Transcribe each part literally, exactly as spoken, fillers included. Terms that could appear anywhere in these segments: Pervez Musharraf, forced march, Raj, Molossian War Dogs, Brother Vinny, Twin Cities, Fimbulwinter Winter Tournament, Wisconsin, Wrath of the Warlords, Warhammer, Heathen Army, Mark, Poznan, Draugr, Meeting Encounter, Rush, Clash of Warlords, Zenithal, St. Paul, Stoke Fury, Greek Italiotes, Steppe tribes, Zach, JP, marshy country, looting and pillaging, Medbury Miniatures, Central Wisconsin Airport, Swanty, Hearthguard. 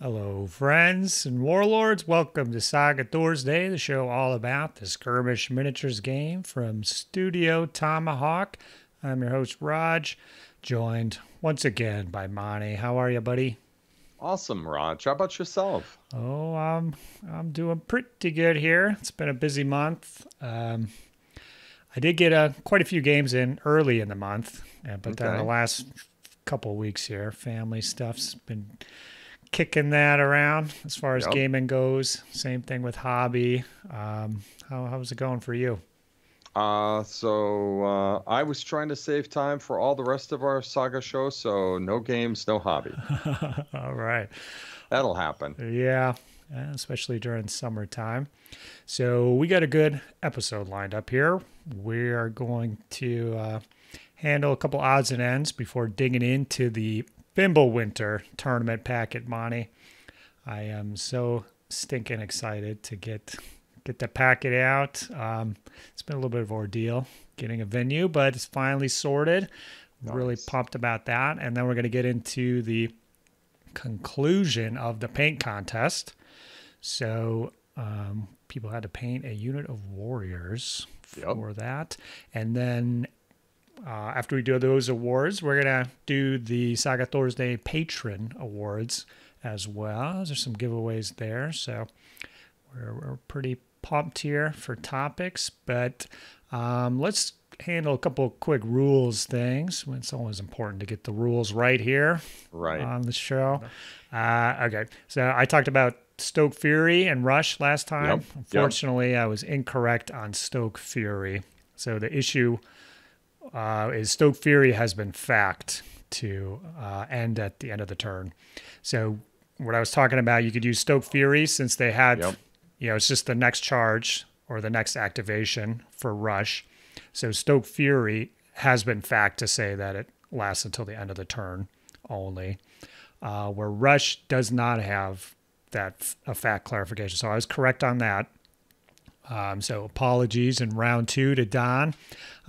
Hello, friends and warlords. Welcome to Saga Thorsday, the show all about the skirmish miniatures game from Studio Tomahawk. I'm your host, Raj, joined once again by Monty. How are you, buddy? Awesome, Raj. How about yourself? Oh, I'm, I'm doing pretty good here. It's been a busy month. Um, I did get a, quite a few games in early in the month, but okay. Then the last couple weeks here, family stuff's been kicking that around as far as yep. gaming goes. Same thing with hobby. Um, how, how's it going for you? Uh, so uh, I was trying to save time for all the rest of our Saga show, so no games, no hobby. All right. That'll happen. Yeah, especially during summertime. So we got a good episode lined up here. We are going to uh, handle a couple odds and ends before digging into the Fimbulwinter Tournament packet, Monty. I am so stinking excited to get get the packet out. Um, it's been a little bit of an ordeal getting a venue, but it's finally sorted. Nice. Really pumped about that. And then we're going to get into the conclusion of the paint contest. So um, people had to paint a unit of warriors for yep. that. And then Uh, after we do those awards, we're going to do the Saga Thorsday Patron Awards as well. There's some giveaways there. So we're, we're pretty pumped here for topics. But um, let's handle a couple of quick rules things. It's always important to get the rules right here right. on the show. Uh, okay. So I talked about Stoke Fury and Rush last time. Yep. Unfortunately, yep. I was incorrect on Stoke Fury. So the issue Uh, is Stoke Fury has been fact to uh, end at the end of the turn. So what I was talking about, you could use Stoke Fury since they had, yep. you know, it's just the next charge or the next activation for Rush. So Stoke Fury has been fact to say that it lasts until the end of the turn only, uh, where Rush does not have that a fact clarification. So I was correct on that. Um, so apologies in round two to Don.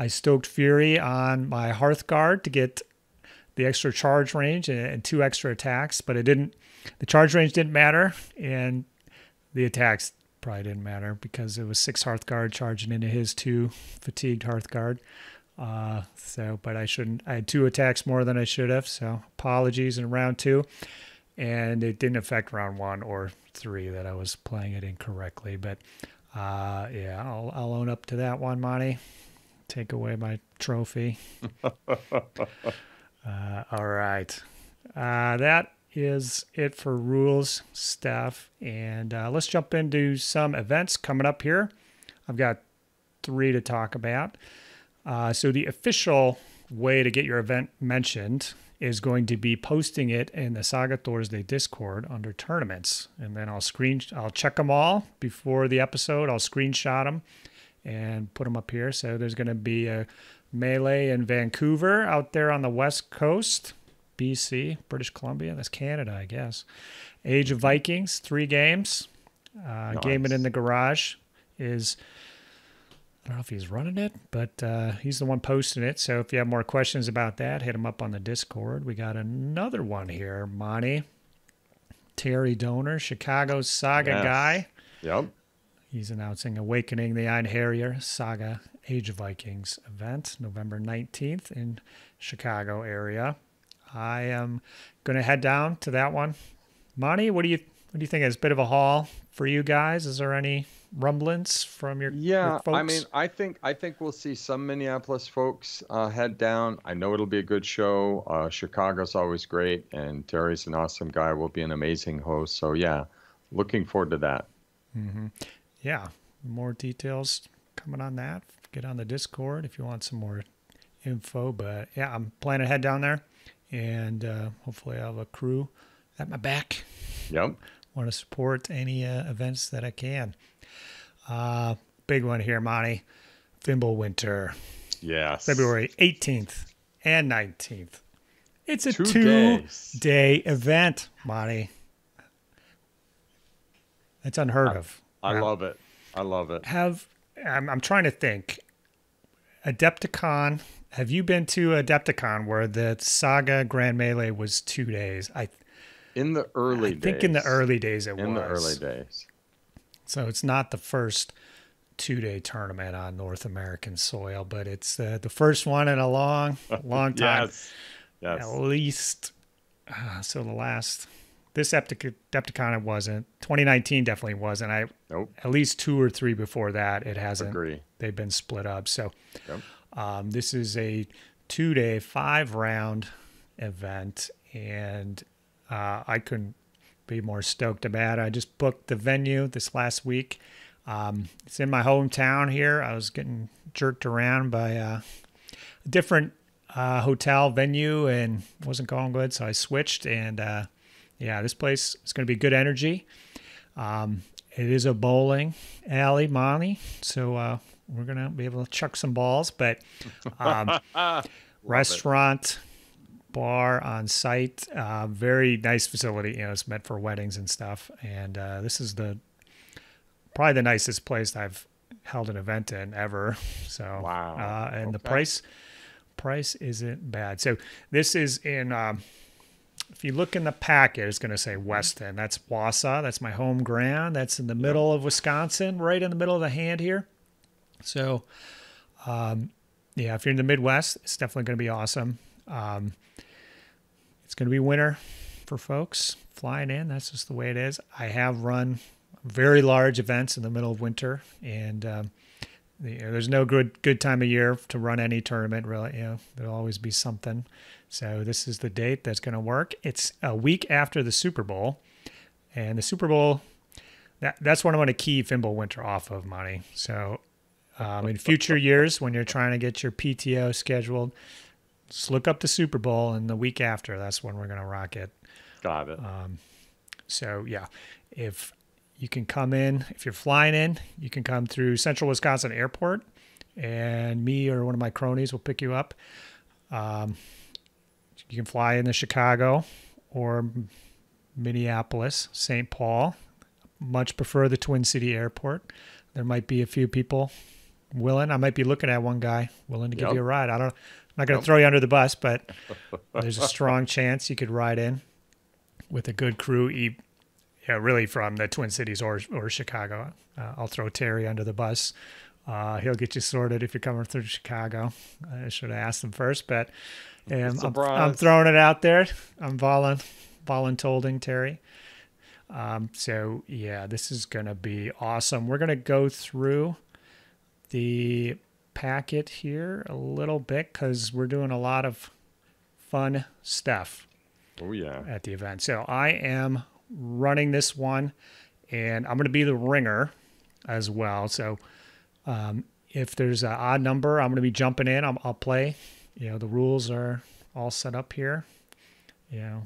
I stoked Fury on my Hearthguard to get the extra charge range and, and two extra attacks, but it didn't. The charge range didn't matter, and the attacks probably didn't matter because it was six Hearthguard charging into his two fatigued Hearthguard. Uh, so, but I shouldn't. I had two attacks more than I should have. So apologies in round two, and it didn't affect round one or three that I was playing it incorrectly, but. Uh, yeah, I'll, I'll own up to that one, Monty. Take away my trophy. uh, all right. Uh, that is it for rules stuff. And uh, let's jump into some events coming up here. I've got three to talk about. Uh, so the official way to get your event mentioned is going to be posting it in the Saga Thorsday Discord under tournaments. And then I'll screen, I'll check them all before the episode. I'll screenshot them and put them up here. So there's going to be a melee in Vancouver out there on the West Coast, B C, British Columbia. That's Canada, I guess. Age of Vikings, three games. Uh, nice. Gaming in the Garage is, I don't know if he's running it, but uh, he's the one posting it. So if you have more questions about that, hit him up on the Discord. We got another one here, Monty. Terry Doner, Chicago's Saga yes. guy. Yep. He's announcing Awakening the Iron Harrier Saga Age of Vikings event, November nineteenth in Chicago area. I am going to head down to that one. Monty, what do you what do you think? It's a bit of a haul for you guys. Is there any rumblings from your yeah your folks? I mean, I think I think we'll see some Minneapolis folks uh, head down. I know it'll be a good show. Uh, Chicago's always great, and Terry's an awesome guy. Will be an amazing host. So yeah, looking forward to that. Mm-hmm. Yeah, more details coming on that. Get on the Discord if you want some more info. But yeah, I'm planning to head down there, and uh, hopefully I'll have a crew at my back. Yep. Want to support any uh, events that I can. Uh, big one here, Monty. Fimbulwinter. Yes. February eighteenth and nineteenth. It's a two-day event, Monty. That's unheard I, of. I wow. love it. I love it. Have I'm, I'm trying to think. Adepticon. Have you been to Adepticon where the Saga Grand Melee was two days? I In the early I days. I think in the early days it in was. In the early days. So it's not the first two-day tournament on North American soil, but it's uh, the first one in a long, long time. Yes. Yes. At least. Uh, so the last, this Adepticon it wasn't. twenty nineteen definitely wasn't. I nope. At least two or three before that it hasn't. Agree. They've been split up. So yep. um, this is a two-day, five-round event, and uh, I couldn't be more stoked about it. I just booked the venue this last week. Um, it's in my hometown here. I was getting jerked around by uh, a different uh, hotel venue and wasn't going good, so I switched. And uh, yeah, this place is going to be good energy. Um, it is a bowling alley, Monty, so uh, we're going to be able to chuck some balls. But um, restaurant, it. bar on site, uh, very nice facility. You know, it's meant for weddings and stuff. And uh, this is the probably the nicest place I've held an event in ever. So wow. uh, and okay. the price price isn't bad. So this is in um, if you look in the packet, it's going to say Weston. That's Wausau. That's my home ground. That's in the middle of Wisconsin, right in the middle of the hand here. So um, yeah, if you're in the Midwest, it's definitely going to be awesome. Um, it's going to be winter for folks flying in. That's just the way it is. I have run very large events in the middle of winter, and um, you know, there's no good good time of year to run any tournament, really. You know, there'll always be something. So this is the date that's going to work. It's a week after the Super Bowl, and the Super Bowl, that, that's what I want to key Fimbulwinter off of, Monty. So um, in future years, when you're trying to get your P T O scheduled, just look up the Super Bowl, and the week after, that's when we're going to rock it. Got it. Um, so, yeah, if... You can come in, if you're flying in, you can come through Central Wisconsin Airport, and me or one of my cronies will pick you up. Um, you can fly into Chicago or Minneapolis, Saint Paul. Much prefer the Twin City Airport. There might be a few people willing. I might be looking at one guy willing to yep. give you a ride. I don't, I'm not going to yep. throw you under the bus, but there's a strong chance you could ride in with a good crew, eat. Yeah, really from the Twin Cities or or Chicago. Uh, I'll throw Terry under the bus. Uh, he'll get you sorted if you're coming through Chicago. I should have asked him first, but um, I'm, I'm throwing it out there. I'm voluntolding Terry. Um, so, yeah, this is going to be awesome. We're going to go through the packet here a little bit because we're doing a lot of fun stuff oh, yeah. at the event. So I am running this one, and I'm going to be the ringer as well. So um, if there's an odd number, I'm going to be jumping in. I'm, I'll play. You know, the rules are all set up here. You know,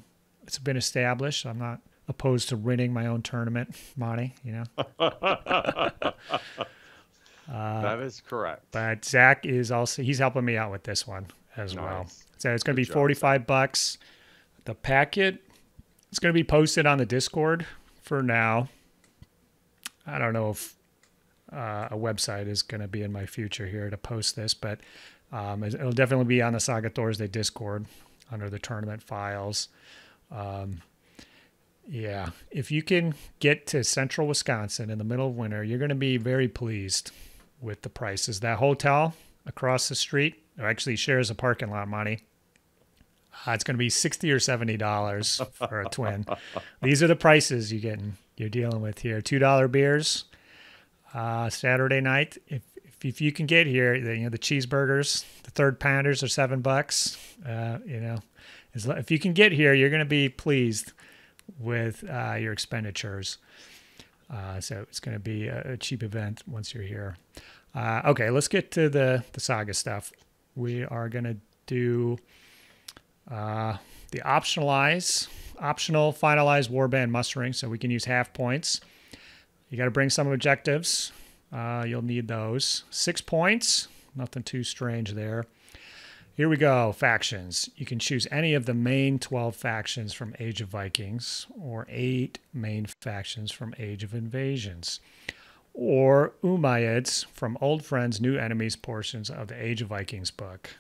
it's been established. I'm not opposed to winning my own tournament, Monty, you know. uh, that is correct. But Zach is also, he's helping me out with this one as nice. well. So it's going to be forty-five bucks. The packet, it's going to be posted on the Discord for now. I don't know if uh, a website is going to be in my future here to post this, but um, it'll definitely be on the Saga Thorsday Discord under the tournament files. Um, yeah, if you can get to Central Wisconsin in the middle of winter, you're going to be very pleased with the prices. That hotel across the street actually shares a parking lot, Monty. Uh, it's going to be sixty or seventy dollars for a twin. These are the prices you're getting, you're dealing with here. two dollar beers uh, Saturday night. If, if if you can get here, the, you know, the cheeseburgers, the third pounders are seven bucks. Uh, you know, as, if you can get here, you're going to be pleased with uh, your expenditures. Uh, so it's going to be a, a cheap event once you're here. Uh, okay, let's get to the the Saga stuff. We are going to do uh the optionalize optional finalized warband mustering, so we can use half points. You got to bring some objectives. Uh you'll need those. Six points, nothing too strange there. Here we go. Factions, you can choose any of the main twelve factions from Age of Vikings, or eight main factions from Age of Invasions, or Umayyads from Old Friends, New Enemies portions of the Age of Vikings book.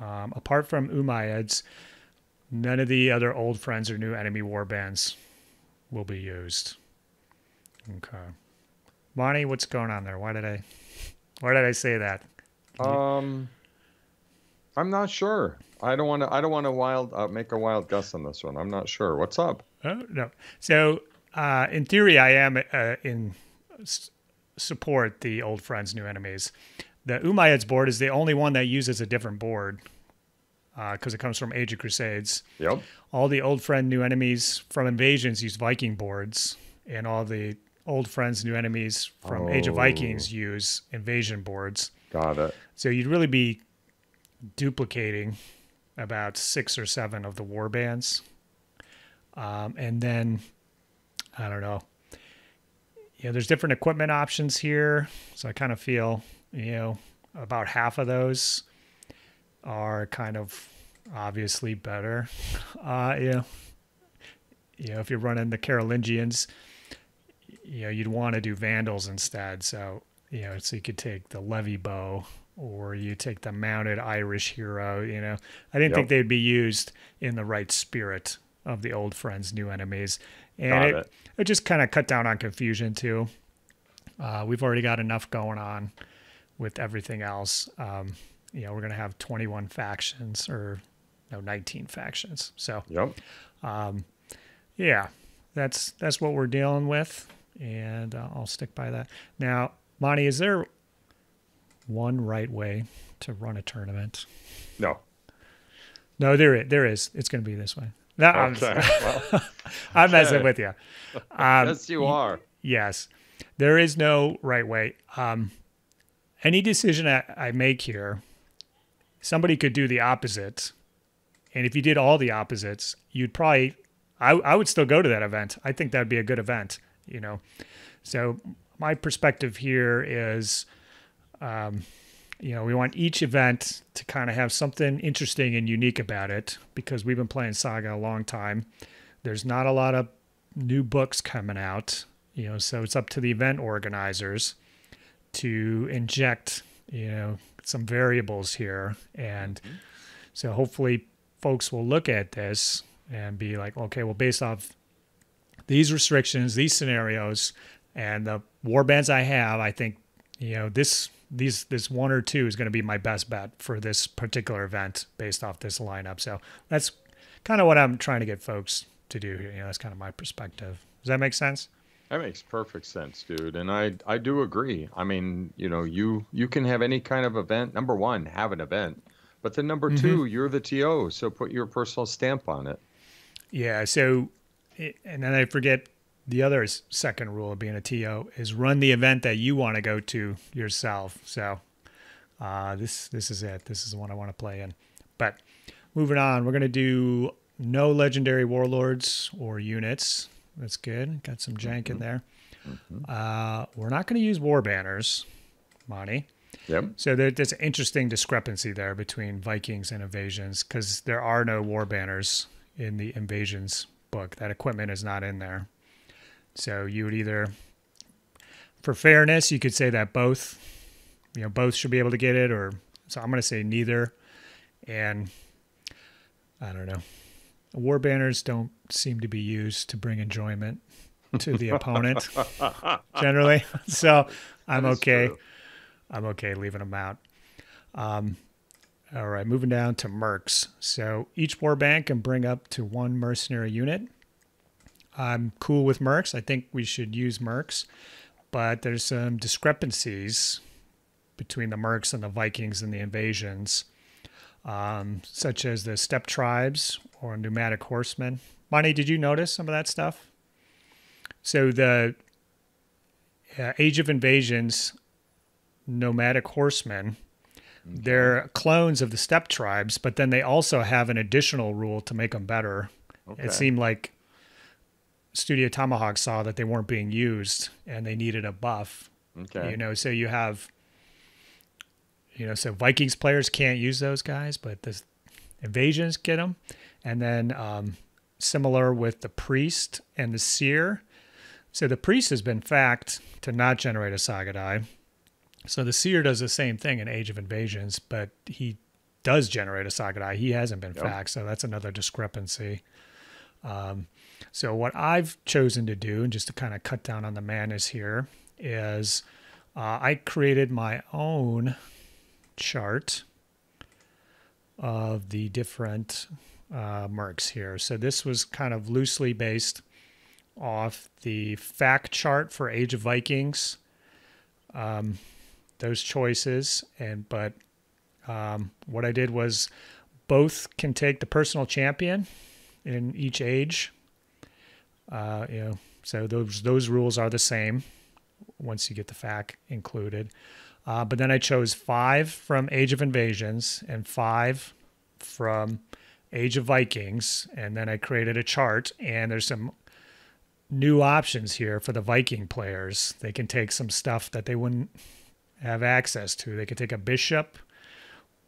Um, apart from Umayyads, None of the other Old Friends or New Enemy warbands will be used. Okay. Monty, what's going on there? Why did I why did I say that? Um I'm not sure. I don't want to I don't want to wild uh, make a wild guess on this one. I'm not sure. What's up? Oh, no. So, uh in theory I am uh, in s support the Old Friends New Enemies. The Umayyads board is the only one that uses a different board, because uh, it comes from Age of Crusades. Yep. All the Old Friend New Enemies from Invasions use Viking boards, and all the Old Friends New Enemies from oh. Age of Vikings use Invasion boards. Got it. So you'd really be duplicating about six or seven of the war bands. Um, and then, I don't know, you know, there's different equipment options here. So I kind of feel, you know, about half of those are kind of obviously better. Uh, you know, you know, if you're running the Carolingians, you know, you'd want to do Vandals instead. So, you know, so you could take the Levy Bow or you take the Mounted Irish Hero, you know. I didn't yep. think they'd be used in the right spirit of the Old Friends, New Enemies. And it, it. it just kind of cut down on confusion too. Uh, we've already got enough going on with everything else. Um, you know, we're going to have twenty-one factions or no, nineteen factions. So, yep. um, yeah, that's, that's what we're dealing with. And uh, I'll stick by that. Now, Monty, is there one right way to run a tournament? No, no, there, there is. It's going to be this way. No, okay. I'm, well, I'm messing with you. Um, yes, you are. Yes. There is no right way. Um, Any decision I, I make here, somebody could do the opposite. And if you did all the opposites, you'd probably, I, I would still go to that event. I think that'd be a good event, you know? So my perspective here is, um, you know, we want each event to kind of have something interesting and unique about it, because we've been playing Saga a long time. There's not a lot of new books coming out, you know, so it's up to the event organizers to inject, you know, some variables here. And mm-hmm. so hopefully folks will look at this and be like, okay, well, based off these restrictions, these scenarios, and the war bands I have, I think, you know, this these this one or two is going to be my best bet for this particular event based off this lineup. So that's kind of what I'm trying to get folks to do here. You know, that's kind of my perspective. Does that make sense? That makes perfect sense, dude. And I, I do agree. I mean, you know, you, you can have any kind of event. Number one, have an event. But then number mm-hmm. two, you're the T O, so put your personal stamp on it. Yeah, so, and then I forget the other second rule of being a T O is run the event that you want to go to yourself. So uh, this, this is it. This is the one I want to play in. But moving on, we're going to do no legendary warlords or units. That's good. Got some jank mm-hmm. in there. Mm-hmm. Uh, we're not going to use war banners, Monty. Yep. So there, there's an interesting discrepancy there between Vikings and Invasions, because there are no war banners in the Invasions book. That equipment is not in there. So you would either, for fairness, you could say that both, you know, both should be able to get it, or so I'm going to say neither. And I don't know. War banners don't seem to be used to bring enjoyment to the opponent generally. So I'm okay. True. I'm okay leaving them out. Um, all right, moving down to mercs. So each war band can bring up to one mercenary unit. I'm cool with mercs. I think we should use mercs, but there's some discrepancies between the mercs and the Vikings and the Invasions, um, such as the Steppe tribes or nomadic horsemen. Monty, did you notice some of that stuff? So the uh, Age of Invasions, nomadic horsemen, okay. they're clones of the Steppe tribes, but then they also have an additional rule to make them better. Okay. It seemed like Studio Tomahawk saw that they weren't being used and they needed a buff. Okay. You know, so you have, you know, so Vikings players can't use those guys, but the Invasions get them. And then um, similar with the priest and the seer. So the priest has been fact to not generate a Sagadai. So the seer does the same thing in Age of Invasions, but he does generate a Sagadai. He hasn't been yep. faxed, so that's another discrepancy. Um, so what I've chosen to do, and just to kind of cut down on the madness here, is uh, I created my own chart of the different uh, mercs here. So this was kind of loosely based off the fact chart for Age of Vikings, um, those choices, and but um, what I did was both can take the personal champion in each age. Uh, you know, so those those rules are the same once you get the fact included. Uh, but then I chose five from Age of Invasions and five from Age of Vikings, and then I created a chart, and there's some new options here for the Viking players. They can take some stuff that they wouldn't have access to. They could take a bishop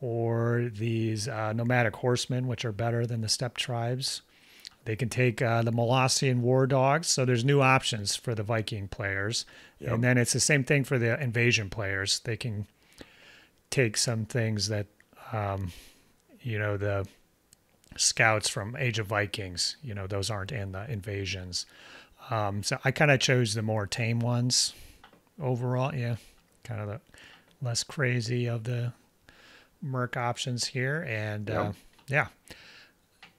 or these uh, nomadic horsemen, which are better than the Steppe tribes. They can take uh, the Molossian war dogs. So there's new options for the Viking players. Yep. And then it's the same thing for the invasion players. They can take some things that, um, you know, the scouts from Age of Vikings, you know, those aren't in the invasions. Um, so I kind of chose the more tame ones overall. Yeah, kind of the less crazy of the merc options here. And yep. uh, yeah.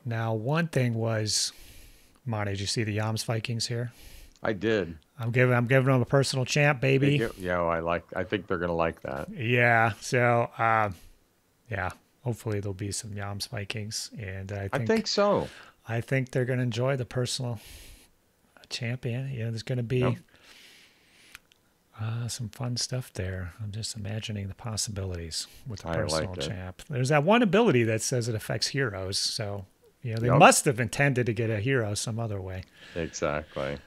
Now, one thing was, Monty, did you see the Yams Vikings here? I did. I'm giving, I'm giving them a personal champ, baby. Give, yeah, well, I like. I think they're gonna like that. Yeah. So, uh, yeah. Hopefully, there'll be some Yams Vikings, and I think, I think so. I think they're gonna enjoy the personal champion. You know, there's gonna be yep. uh, some fun stuff there. I'm just imagining the possibilities with the I personal champ. There's that one ability that says it affects heroes, so. You know, they yep. must have intended to get a hero some other way. Exactly.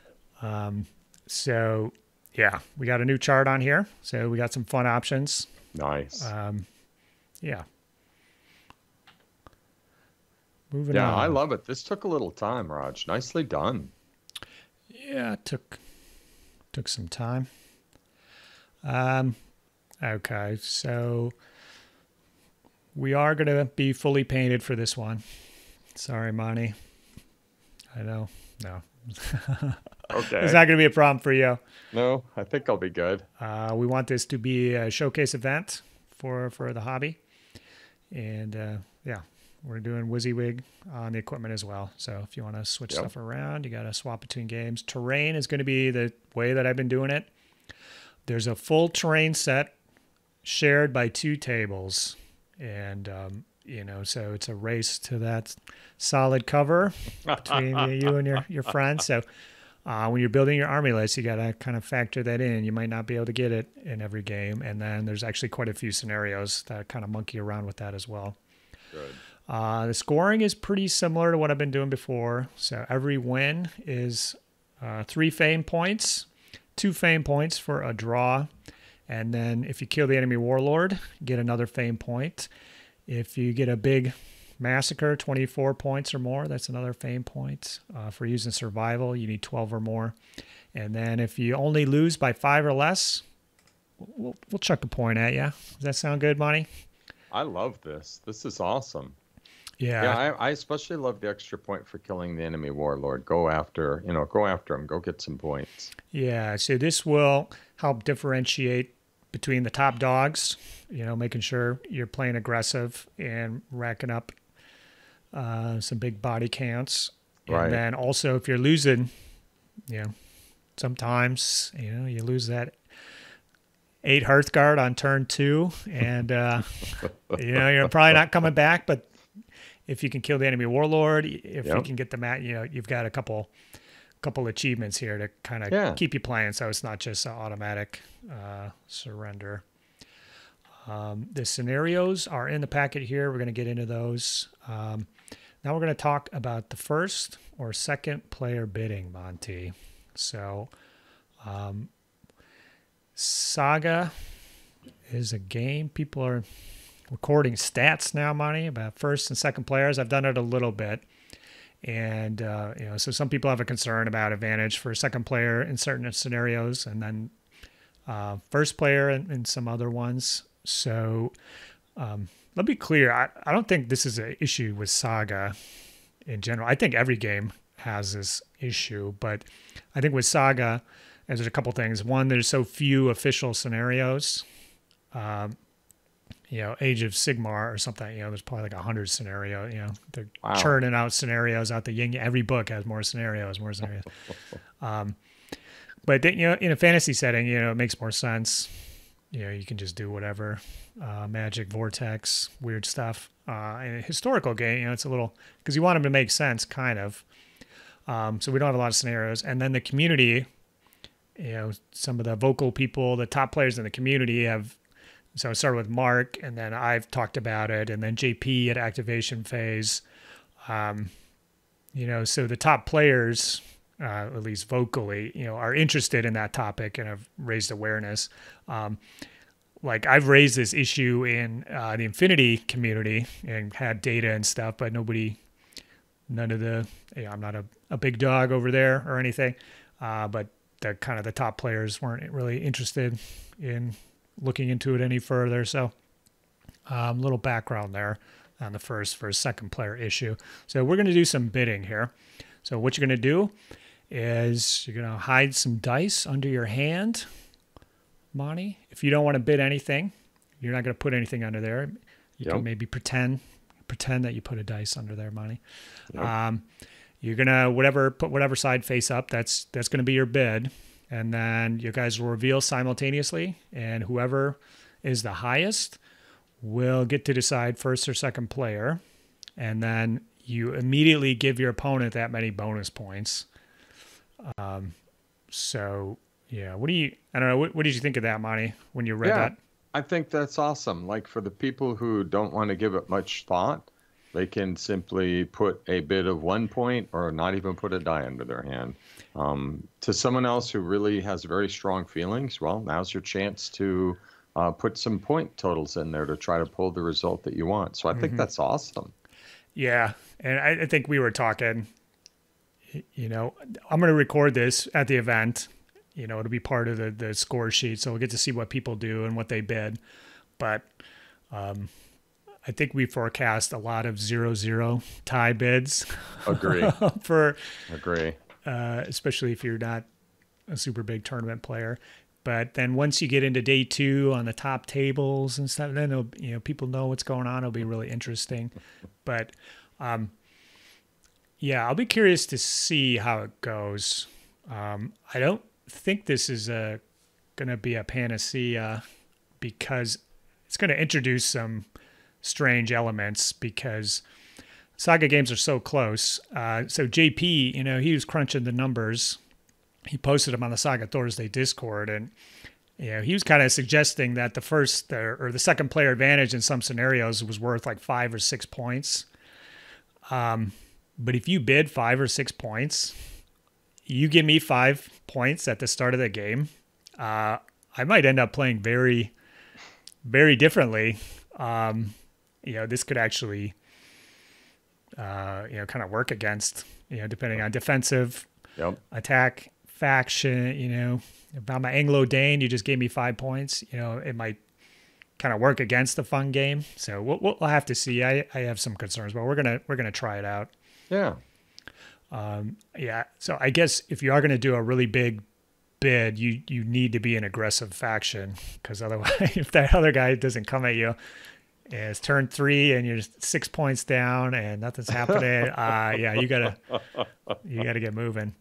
Um, so, yeah, we got a new chart on here. So we got some fun options. Nice. Um, yeah. Moving yeah, on. Yeah, I love it. This took a little time, Raj. Nicely done. Yeah, it took, took some time. Um, okay, so we are going to be fully painted for this one. Sorry, Monty. I know. No. Okay. It's not going to be a problem for you. No, I think I'll be good. Uh, we want this to be a showcase event for, for the hobby. And, uh, yeah, we're doing WYSIWYG on the equipment as well. So if you want to switch yep. stuff around, you got to swap between games. Terrain is going to be the way that I've been doing it. There's a full terrain set shared by two tables. And, um, you know, so it's a race to that solid cover between you and your, your friends. So uh, when you're building your army list, you got to kind of factor that in. You might not be able to get it in every game. And then there's actually quite a few scenarios that kind of monkey around with that as well. Good. Uh, the scoring is pretty similar to what I've been doing before. So every win is uh, three fame points, two fame points for a draw. And then if you kill the enemy warlord, get another fame point. If you get a big massacre, twenty-four points or more, that's another fame point. Uh, for using survival, you need twelve or more. And then if you only lose by five or less, we'll, we'll chuck a point at you. Does that sound good, Monty? I love this. This is awesome. Yeah. Yeah, I, I especially love the extra point for killing the enemy warlord. Go after, you know, go after him. Go get some points. Yeah, so this will help differentiate between the top dogs, you know, making sure you're playing aggressive and racking up uh, some big body counts. Right. And then also if you're losing, you know, sometimes, you know, you lose that eight Hearthguard on turn two and, uh, you know, you're probably not coming back, but if you can kill the enemy warlord, if yep. you can get them out, you know, you've got a couple couple achievements here to kind of yeah. keep you playing, so it's not just an automatic uh, surrender. Um, the scenarios are in the packet here. We're going to get into those. Um, now we're going to talk about the first or second player bidding, Monty. So um, Saga is a game. People are recording stats now, Monty, about first and second players. I've done it a little bit. And, uh, you know, so some people have a concern about advantage for a second player in certain scenarios and then uh, first player in, in some other ones. So Um, let me be clear. I, I don't think this is an issue with Saga in general. I think every game has this issue, but I think with Saga, and there's a couple things. One, there's so few official scenarios. Um, you know, Age of Sigmar or something, you know, there's probably like a hundred scenario, you know, they're wow. churning out scenarios out the yin. Every book has more scenarios, more scenarios. um, but then, you know, in a fantasy setting, you know, it makes more sense. You know, you can just do whatever, uh, magic, vortex, weird stuff. Uh, in a historical game, you know, it's a little, because you want them to make sense, kind of. Um, so we don't have a lot of scenarios. And then the community, you know, some of the vocal people, the top players in the community have, so I started with Mark, and then I've talked about it, and then J P at activation phase. Um, you know, so the top players, uh, at least vocally, you know, are interested in that topic and have raised awareness. Um, like I've raised this issue in uh, the Infinity community and had data and stuff, but nobody, none of the, you know, I'm not a, a big dog over there or anything, uh, but the kind of the top players weren't really interested in looking into it any further. So a um, little background there on the first versus second player issue. So we're going to do some bidding here. So what you're going to do is you're going to hide some dice under your hand, Monty. If you don't want to bid anything, you're not going to put anything under there. You yep. can maybe pretend pretend that you put a dice under there, Monty. Yep. Um, you're going to whatever put whatever side face up. That's that's going to be your bid. And then you guys will reveal simultaneously, and whoever is the highest will get to decide first or second player. And then you immediately give your opponent that many bonus points. Um, so yeah, what do you? I don't know. What, what did you think of that, Monty, when you read yeah, that? I think that's awesome. Like for the people who don't want to give it much thought, they can simply put a bid of one point or not even put a die under their hand. Um, to someone else who really has very strong feelings, well, now's your chance to uh, put some point totals in there to try to pull the result that you want. So I think mm-hmm. that's awesome. Yeah, and I, I think we were talking, you know, I'm going to record this at the event. You know, it'll be part of the, the score sheet, so we'll get to see what people do and what they bid. But... Um, I think we forecast a lot of zero zero tie bids. Agree. for agree. Uh, especially if you're not a super big tournament player. But then once you get into day two on the top tables and stuff, then it'll, you know, people know what's going on. It'll be really interesting. But um, yeah, I'll be curious to see how it goes. Um, I don't think this is a gonna be a panacea because it's gonna introduce some strange elements because Saga games are so close. Uh, so J P, you know, he was crunching the numbers. He posted them on the Saga Thorsday Discord, and you know, he was kind of suggesting that the first or the second player advantage in some scenarios was worth like five or six points. Um, but if you bid five or six points, you give me five points at the start of the game. Uh, I might end up playing very, very differently. Um, You know, this could actually, uh, you know, kind of work against, you know, depending on defensive, yep. attack, faction, you know, if I'm an Anglo-Dane, you just gave me five points, you know, it might kind of work against the fun game. So we'll, we'll have to see. I, I have some concerns, but we're going to, we're going to try it out. Yeah. Um, yeah. So I guess if you are going to do a really big bid, you, you need to be an aggressive faction, because otherwise if that other guy doesn't come at you, yeah, it's turn three and you're six points down and nothing's happening. Uh, yeah, you gotta, you gotta get moving.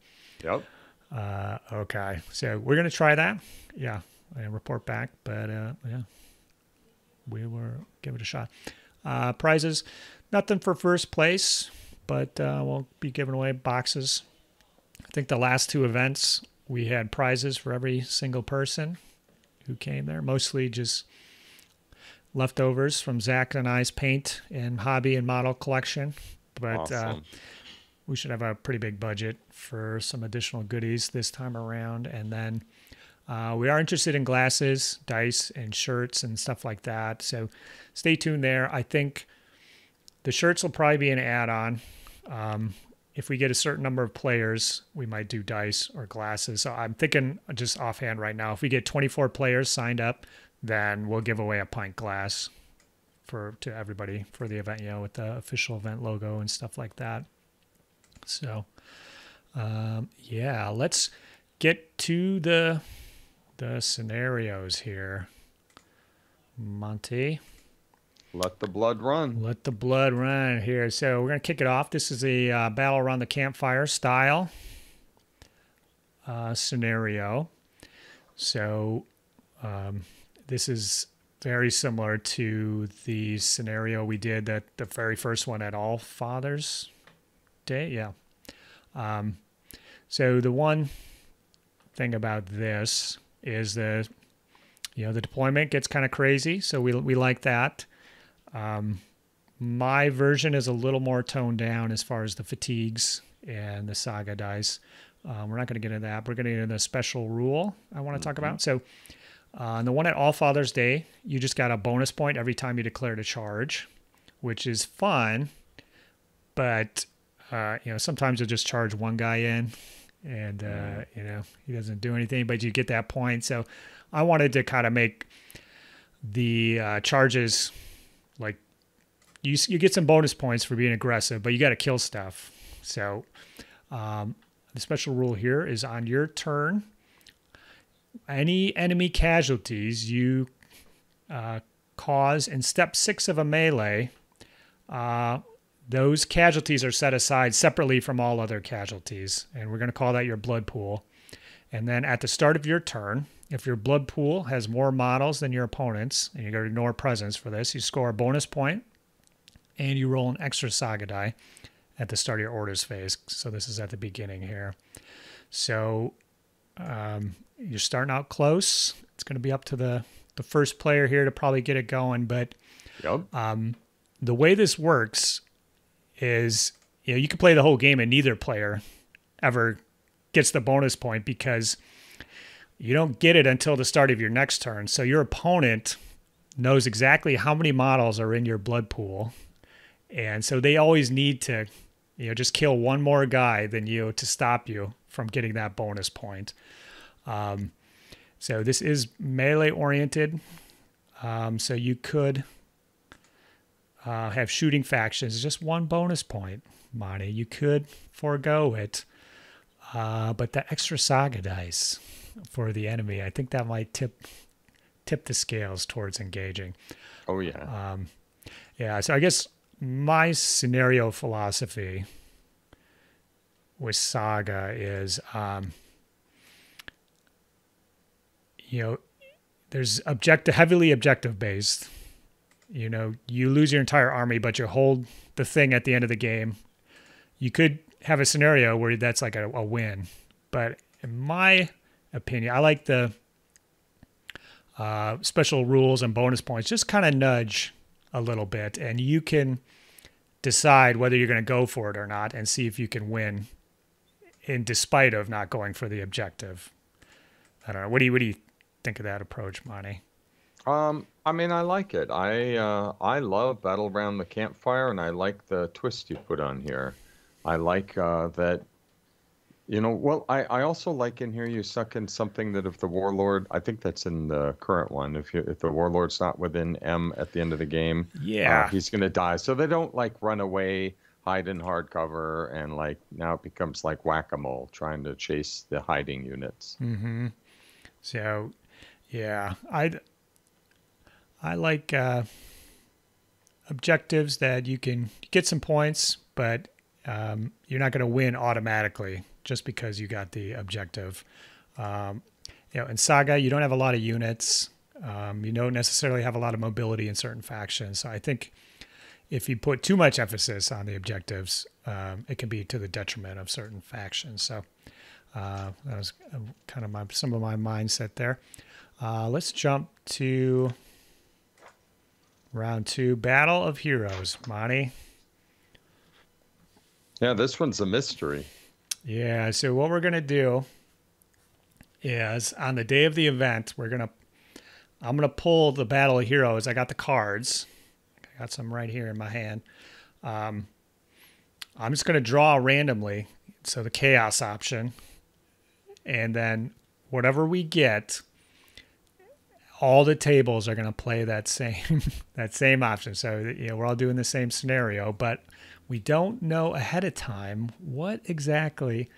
Yep. Uh, okay, so we're gonna try that. Yeah, and report back. But uh, yeah, we will give it a shot. Uh, prizes, nothing for first place, but uh, we'll be giving away boxes. I think the last two events we had prizes for every single person who came there. Mostly just leftovers from Zach and I's paint and hobby and model collection. But awesome. uh, we should have a pretty big budget for some additional goodies this time around. And then uh, we are interested in glasses, dice, and shirts and stuff like that. So stay tuned there. I think the shirts will probably be an add-on. Um, if we get a certain number of players, we might do dice or glasses. So I'm thinking just offhand right now, if we get twenty-four players signed up, then we'll give away a pint glass for to everybody for the event, you know, with the official event logo and stuff like that. So um, yeah, let's get to the the scenarios here, Monty. Let the blood run. Let the blood run here. So we're going to kick it off. This is a uh, battle around the campfire style uh, scenario. So um, this is very similar to the scenario we did, that the very first one at All Father's Day. Yeah. Um, so the one thing about this is that, you know, the deployment gets kind of crazy. So we, we like that. Um, my version is a little more toned down as far as the fatigues and the saga dice. Um, we're not going to get into that. We're going to get into the special rule I want to mm-hmm. talk about. So uh, the one at All Father's Day, you just got a bonus point every time you declared a charge, which is fun. But, uh, you know, sometimes you'll just charge one guy in and, uh, you know, he doesn't do anything, but you get that point. So I wanted to kind of make the uh, charges... Like, you you get some bonus points for being aggressive, but you got to kill stuff. So um, the special rule here is on your turn, any enemy casualties you uh, cause in step six of a melee, uh, those casualties are set aside separately from all other casualties. And we're going to call that your blood pool. And then at the start of your turn, if your blood pool has more models than your opponent's, and you're going to ignore presence for this, you score a bonus point, and you roll an extra Sagadai at the start of your orders phase. So this is at the beginning here. So um, you're starting out close. It's going to be up to the, the first player here to probably get it going. But yep. um, the way this works is, you know, you can play the whole game and neither player ever gets the bonus point, because you don't get it until the start of your next turn. So your opponent knows exactly how many models are in your blood pool. And so they always need to, you know, just kill one more guy than you to stop you from getting that bonus point. Um, so this is melee oriented. Um, so you could uh, have shooting factions. It's just one bonus point, Monty. You could forego it. Uh, but the extra saga dice for the enemy, I think that might tip tip the scales towards engaging. Oh yeah. Um, yeah. So I guess my scenario philosophy with saga is, um, you know, there's objective, heavily objective based. You know, you lose your entire army, but you hold the thing at the end of the game. You could have a scenario where that's like a, a win, but in my opinion, I like the uh, special rules and bonus points just kind of nudge a little bit, and you can decide whether you're going to go for it or not and see if you can win in despite of not going for the objective. I don't know. What do you, what do you think of that approach, Monty? Um, I mean, I like it. I, uh, I love Battle Around the Campfire, and I like the twist you put on here. I like uh, that, you know, well, I, I also like in here you suck in something that if the warlord, I think that's in the current one, if you, if the warlord's not within M at the end of the game, yeah, uh, he's going to die. So they don't, like, run away, hide in hard cover, and, like, now it becomes like whack-a-mole trying to chase the hiding units. Mm-hmm. So, yeah, I I like uh, objectives that you can get some points, but... Um, you're not going to win automatically just because you got the objective. Um, you know, in Saga, you don't have a lot of units. Um, you don't necessarily have a lot of mobility in certain factions. So I think if you put too much emphasis on the objectives, um, it can be to the detriment of certain factions. So uh, that was kind of my, some of my mindset there. Uh, let's jump to round two, Battle of Heroes, Monty. Yeah, this one's a mystery. Yeah, so what we're going to do is on the day of the event, we're going to, I'm going to pull the Battle of Heroes. I got the cards. I got some right here in my hand. Um, I'm just going to draw randomly, so the chaos option, and then whatever we get, all the tables are going to play that same that same option. So, you know, we're all doing the same scenario, but we don't know ahead of time what exactly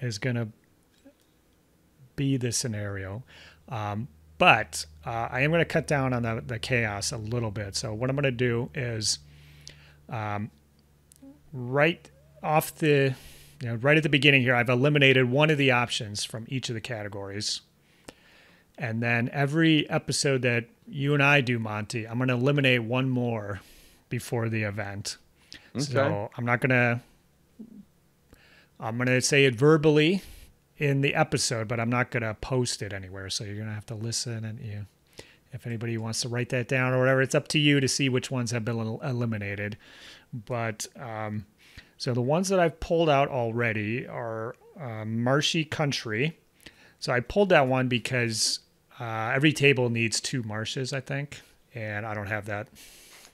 is going to be the scenario. Um, but uh, I am going to cut down on the, the chaos a little bit. So what I'm going to do is um, right off the, you know, right at the beginning here, I've eliminated one of the options from each of the categories. And then every episode that you and I do, Monty, I'm going to eliminate one more before the event. Okay. So I'm not going to, I'm going to say it verbally in the episode, but I'm not going to post it anywhere. So you're going to have to listen. And you know, if anybody wants to write that down or whatever, it's up to you to see which ones have been eliminated. But um, so the ones that I've pulled out already are uh, Marshy Country. So I pulled that one because uh, every table needs two marshes, I think, and I don't have that.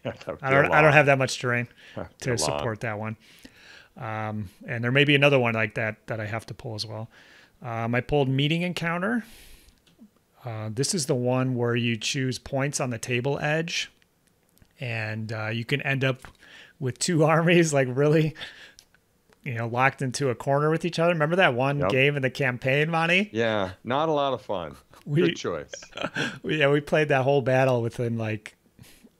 that I don't. I don't have that much terrain that to support that one. Um, and there may be another one like that that I have to pull as well. Um, I pulled Meeting Encounter. Uh, this is the one where you choose points on the table edge, and uh, you can end up with two armies, like really, you know, locked into a corner with each other. Remember that one yep. game in the campaign, Monty? Yeah, not a lot of fun. We, Good choice. Yeah, we played that whole battle within like,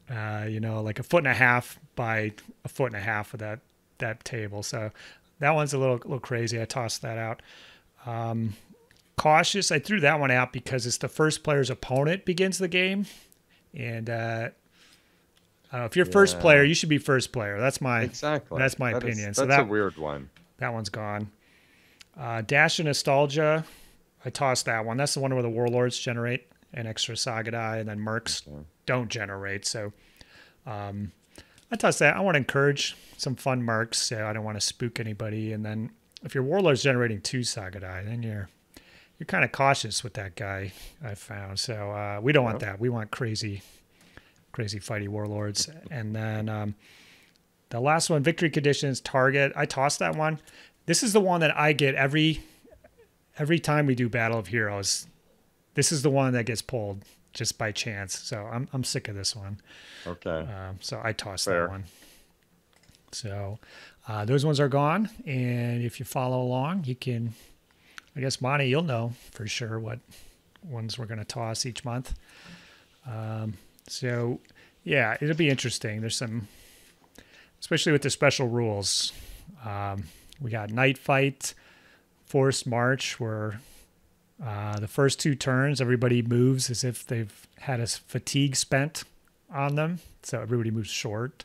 uh, you know, like a foot and a half by a foot and a half of that that table. So that one's a little little crazy. I tossed that out. Um, Cautious, I threw that one out because it's the first player's opponent begins the game, and uh, Uh, if you're yeah. first player, you should be first player. That's my exactly. That's my that opinion. Is, that's so that, a weird one. That one's gone. Uh, Dash and Nostalgia, I tossed that one. That's the one where the warlords generate an extra Sagadai, and then mercs okay. don't generate. So um, I tossed that. I want to encourage some fun mercs, so I don't want to spook anybody. And then if your warlord's generating two Sagadai, then you're you're kind of cautious with that guy. I found so uh, we don't yep. want that. We want crazy. Crazy fighty warlords. And then um, the last one, Victory Conditions, Target. I tossed that one. This is the one that I get every every time we do Battle of Heroes. This is the one that gets pulled just by chance. So I'm I'm sick of this one. Okay. Um, so I tossed Fair. that one. So uh, those ones are gone. And if you follow along, you can, I guess, Monty, you'll know for sure what ones we're going to toss each month. Um So, yeah, it'll be interesting. There's some, especially with the special rules. Um, we got Night Fight, Forced March, where uh, the first two turns, everybody moves as if they've had a fatigue spent on them. So everybody moves short.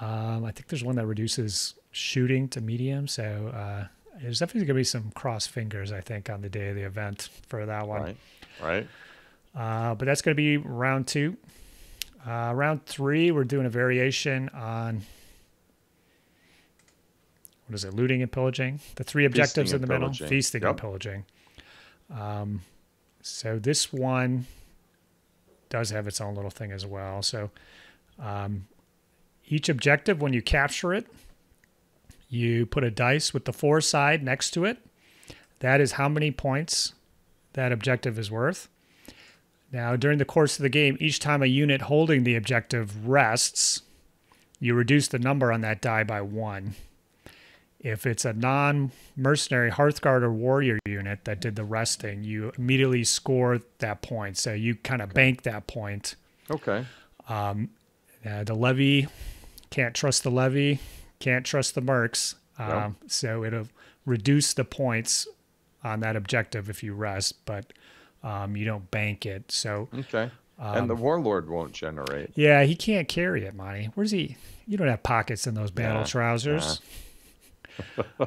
Um, I think there's one that reduces shooting to medium. So uh, there's definitely going to be some cross fingers, I think, on the day of the event for that one. Right, right. Uh, but that's going to be round two. Uh, round three, we're doing a variation on, what is it, looting and pillaging? The three objectives in the middle, feasting and pillaging. Um, so this one does have its own little thing as well. So um, each objective, when you capture it, you put a dice with the four side next to it. That is how many points that objective is worth. Now, during the course of the game, each time a unit holding the objective rests, you reduce the number on that die by one. If it's a non-mercenary Hearthguard or warrior unit that did the resting, you immediately score that point. So you kind of okay. bank that point. Okay. Um, uh, the levy, can't trust the levy, can't trust the mercs. Um, no. So it'll reduce the points on that objective if you rest, but... Um, you don't bank it, so okay. Um, and the warlord won't generate. Yeah, he can't carry it, Monty. Where's he? You don't have pockets in those battle nah, trousers. Nah.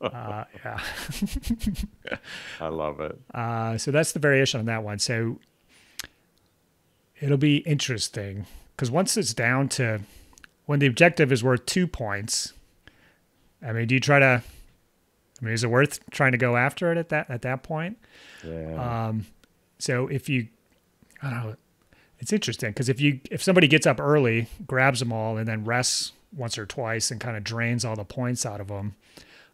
uh, yeah, I love it. Uh, so that's the variation on that one. So it'll be interesting because once it's down to when the objective is worth two points, I mean, do you try to? I mean, is it worth trying to go after it at that at that point? Yeah. Um, so if you, I don't know, it's interesting because if you if somebody gets up early, grabs them all, and then rests once or twice and kind of drains all the points out of them,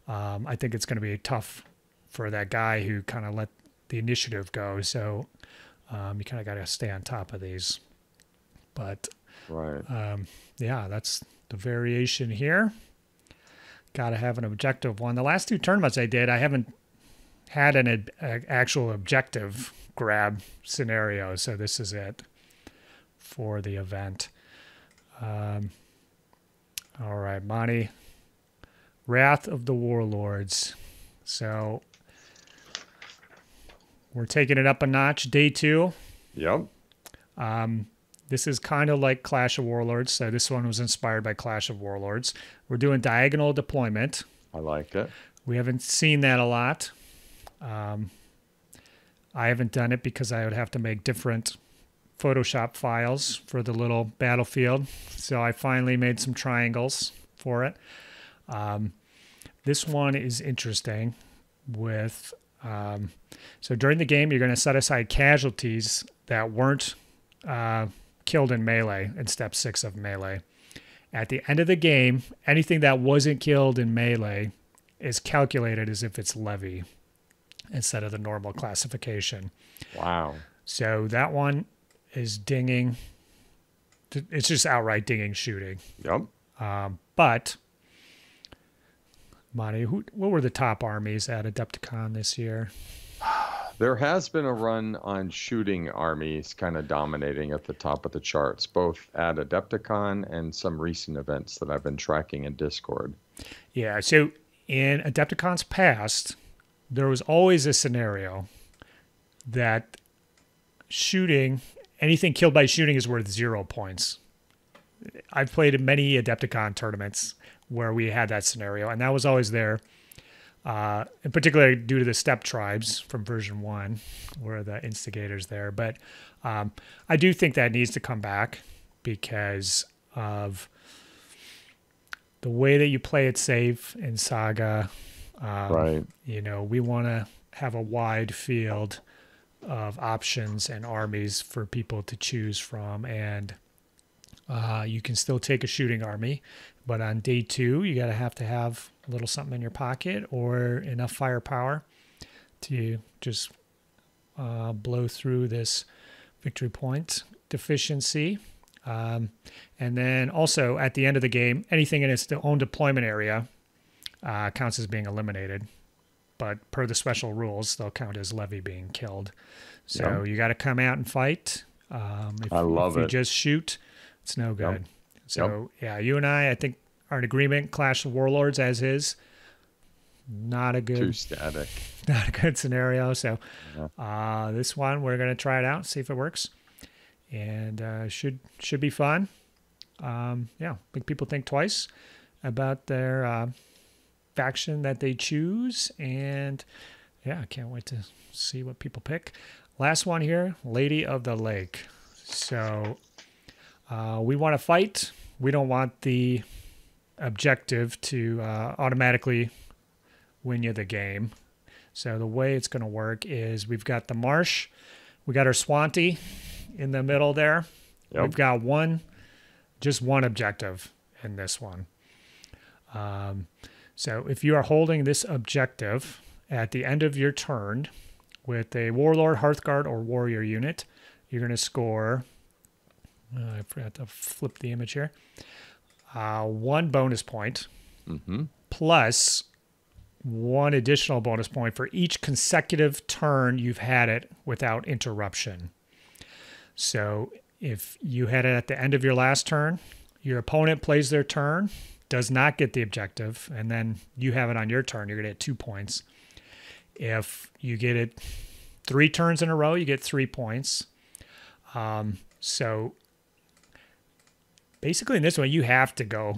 um, I think it's going to be tough for that guy who kind of let the initiative go. So Um, you kind of got to stay on top of these. But right. um, yeah, that's the variation here. Got to have an objective one. The last two tournaments I did, I haven't had an ad, a, actual objective grab scenario. So this is it for the event. Um, all right, Monty. Wrath of the Warlords. So we're taking it up a notch. Day two. Yep. Um, this is kind of like Clash of Warlords. So this one was inspired by Clash of Warlords. We're doing diagonal deployment. I like it. We haven't seen that a lot. Um, I haven't done it because I would have to make different Photoshop files for the little battlefield. So I finally made some triangles for it. Um, this one is interesting with, um, so during the game, you're going to set aside casualties that weren't uh, killed in melee in step six of melee. At the end of the game, anything that wasn't killed in melee is calculated as if it's levy instead of the normal classification. Wow. So that one is dinging. It's just outright dinging shooting. Yep. Um, but... Monty, who, what were the top armies at Adepticon this year? There has been a run on shooting armies kind of dominating at the top of the charts, both at Adepticon and some recent events that I've been tracking in Discord. Yeah, so in Adepticon's past, there was always a scenario that shooting, anything killed by shooting is worth zero points. I've played in many Adepticon tournaments where we had that scenario, and that was always there, uh, in particular due to the Steppe tribes from version one, were the instigators there. But um, I do think that needs to come back because of the way that you play it safe in Saga. Um, right. You know, we want to have a wide field of options and armies for people to choose from, and uh, you can still take a shooting army. But on day two, you got to have to have a little something in your pocket or enough firepower to just uh, blow through this victory point deficiency. Um, and then also at the end of the game, anything in its own deployment area uh, counts as being eliminated. But per the special rules, they'll count as levy being killed. So yep. You got to come out and fight. Um, if, I love if it. If you just shoot, it's no good. Yep. So, yep. Yeah, you and I, I think, are in agreement. Clash of Warlords, as is, not a good, too static, not a good scenario. So, yeah. uh, this one we're gonna try it out, see if it works, and uh, should should be fun. Um, yeah, make people think twice about their uh, faction that they choose, and yeah, I can't wait to see what people pick. Last one here, Lady of the Lake. So. Uh, we want to fight. We don't want the objective to uh, automatically win you the game. So the way it's going to work is we've got the marsh. We got our Swanty in the middle there. Yep. We've got one, just one objective in this one. Um, so if you are holding this objective at the end of your turn with a Warlord, Hearthguard, or Warrior unit, you're going to score... Uh, I forgot to flip the image here. Uh, one bonus point mm-hmm. plus one additional bonus point for each consecutive turn you've had it without interruption. So if you had it at the end of your last turn, your opponent plays their turn, does not get the objective, and then you have it on your turn, you're going to get two points. If you get it three turns in a row, you get three points. Um, so... Basically, in this one, you have to go.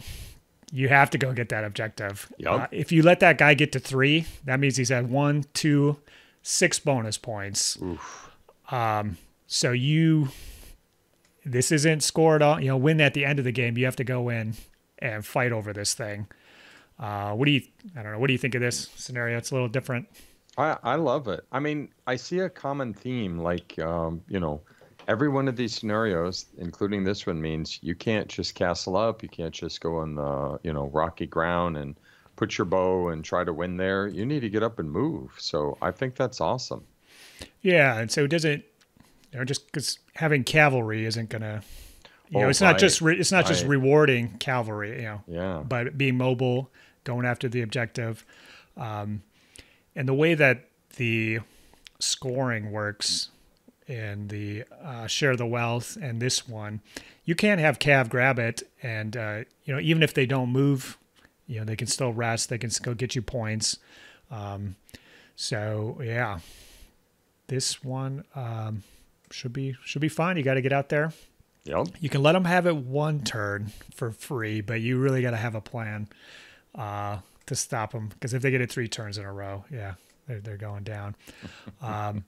You have to go get that objective. Yep. Uh, if you let that guy get to three, that means he's had one, two, six bonus points. Oof. Um, so you, this isn't scored on. You know, win at the end of the game. You have to go in and fight over this thing. Uh, what do you? I don't know. What do you think of this scenario? It's a little different. I I love it. I mean, I see a common theme. Like, um, you know. Every one of these scenarios, including this one, means you can't just castle up. You can't just go on the, you know, rocky ground and put your bow and try to win there. You need to get up and move. So I think that's awesome. Yeah, and so it doesn't Or just because having cavalry isn't gonna, you oh, know, it's right. not just re, it's not right. just rewarding cavalry, you know, yeah, but being mobile, going after the objective, um, and the way that the scoring works in the uh, Share the Wealth and this one, you can't have Cav grab it, and uh, you know, even if they don't move, you know, they can still rest, they can still get you points. Um, so yeah, this one um, should be should be fun. You got to get out there. Yep. You can let them have it one turn for free, but you really got to have a plan uh, to stop them, because if they get it three turns in a row, yeah, they're, they're going down. Um,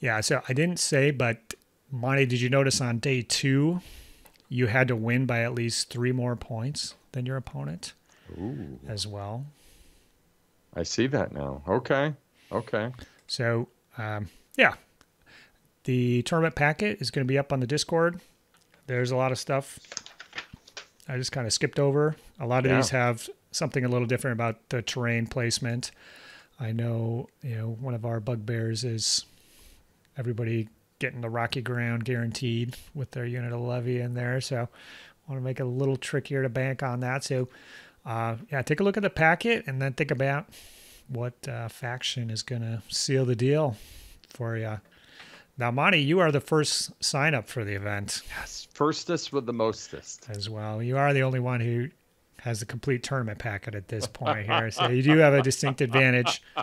yeah, so I didn't say, but Monty, did you notice on day two, you had to win by at least three more points than your opponent Ooh. As well? I see that now. Okay, okay. So, um, yeah, the tournament packet is going to be up on the Discord. There's a lot of stuff I just kind of skipped over. A lot of yeah. these have something a little different about the terrain placement. I know, you know, one of our bugbears is everybody getting the rocky ground guaranteed with their unit of levy in there. So I want to make it a little trickier to bank on that. So uh, yeah, take a look at the packet and then think about what uh, faction is going to seal the deal for you. Now, Monty, you are the first sign-up for the event. Yes, firstest with the mostest. As well. You are the only one who has a complete tournament packet at this point here, so you do have a distinct advantage. Uh,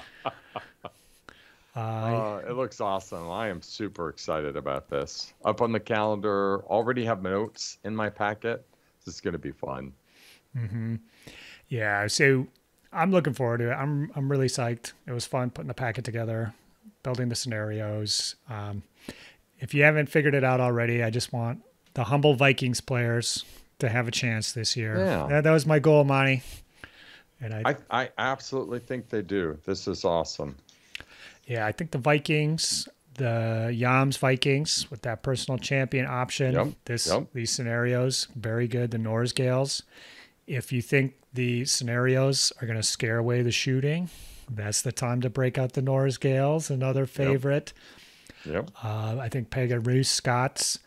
uh, it looks awesome. I am super excited about this. Up on the calendar, already have notes in my packet. This is going to be fun. Mm-hmm. Yeah, so I'm looking forward to it. I'm, I'm really psyched. It was fun putting the packet together, building the scenarios. Um, if you haven't figured it out already, I just want the humble Vikings players to have a chance this year. Yeah. That, that was my goal, Monty. And I, I, I absolutely think they do. This is awesome. Yeah, I think the Vikings, the Yams Vikings with that personal champion option, yep. this yep. these scenarios, very good. The Norsegales. If you think the scenarios are going to scare away the shooting, that's the time to break out the Norsegales, another favorite. Yep. yep. Uh, I think Pegaroos, Scots,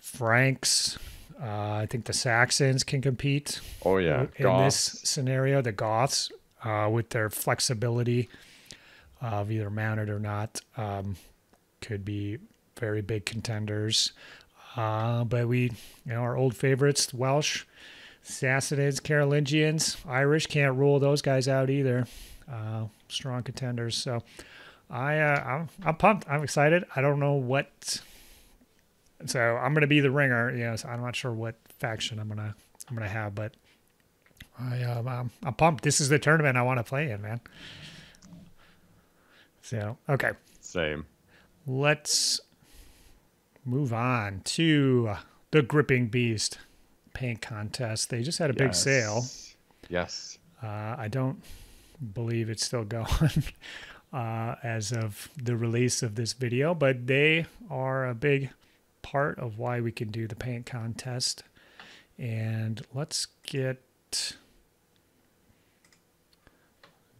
Franks. Uh, I think the Saxons can compete. Oh, yeah. In Goths. This scenario, the Goths, uh, with their flexibility of either mounted or not, um, could be very big contenders. Uh, but we, you know, our old favorites, Welsh, Sassanids, Carolingians, Irish, can't rule those guys out either. Uh, strong contenders. So I, uh, I'm, I'm pumped. I'm excited. I don't know what. So I'm going to be the ringer. Yes. I'm not sure what faction I'm going to, I'm going to have, but I, um, I'm, I'm pumped. This is the tournament I want to play in, man. So, okay. Same. Let's move on to the Gripping Beast paint contest. They just had a yes. big sale. Yes. Uh, I don't believe it's still going uh as of the release of this video, but they are a big part of why we can do the paint contest. And let's get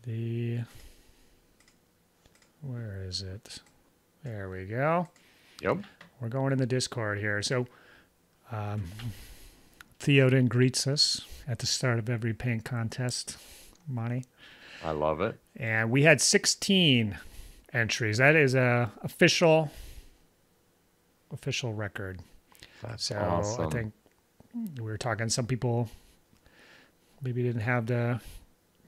the, where is it? There we go. Yep, we're going in the Discord here. So um Theoden greets us at the start of every paint contest, Monty. I love it. And we had sixteen entries. That is a official official record. That's so awesome. I think we were talking, some people maybe didn't have the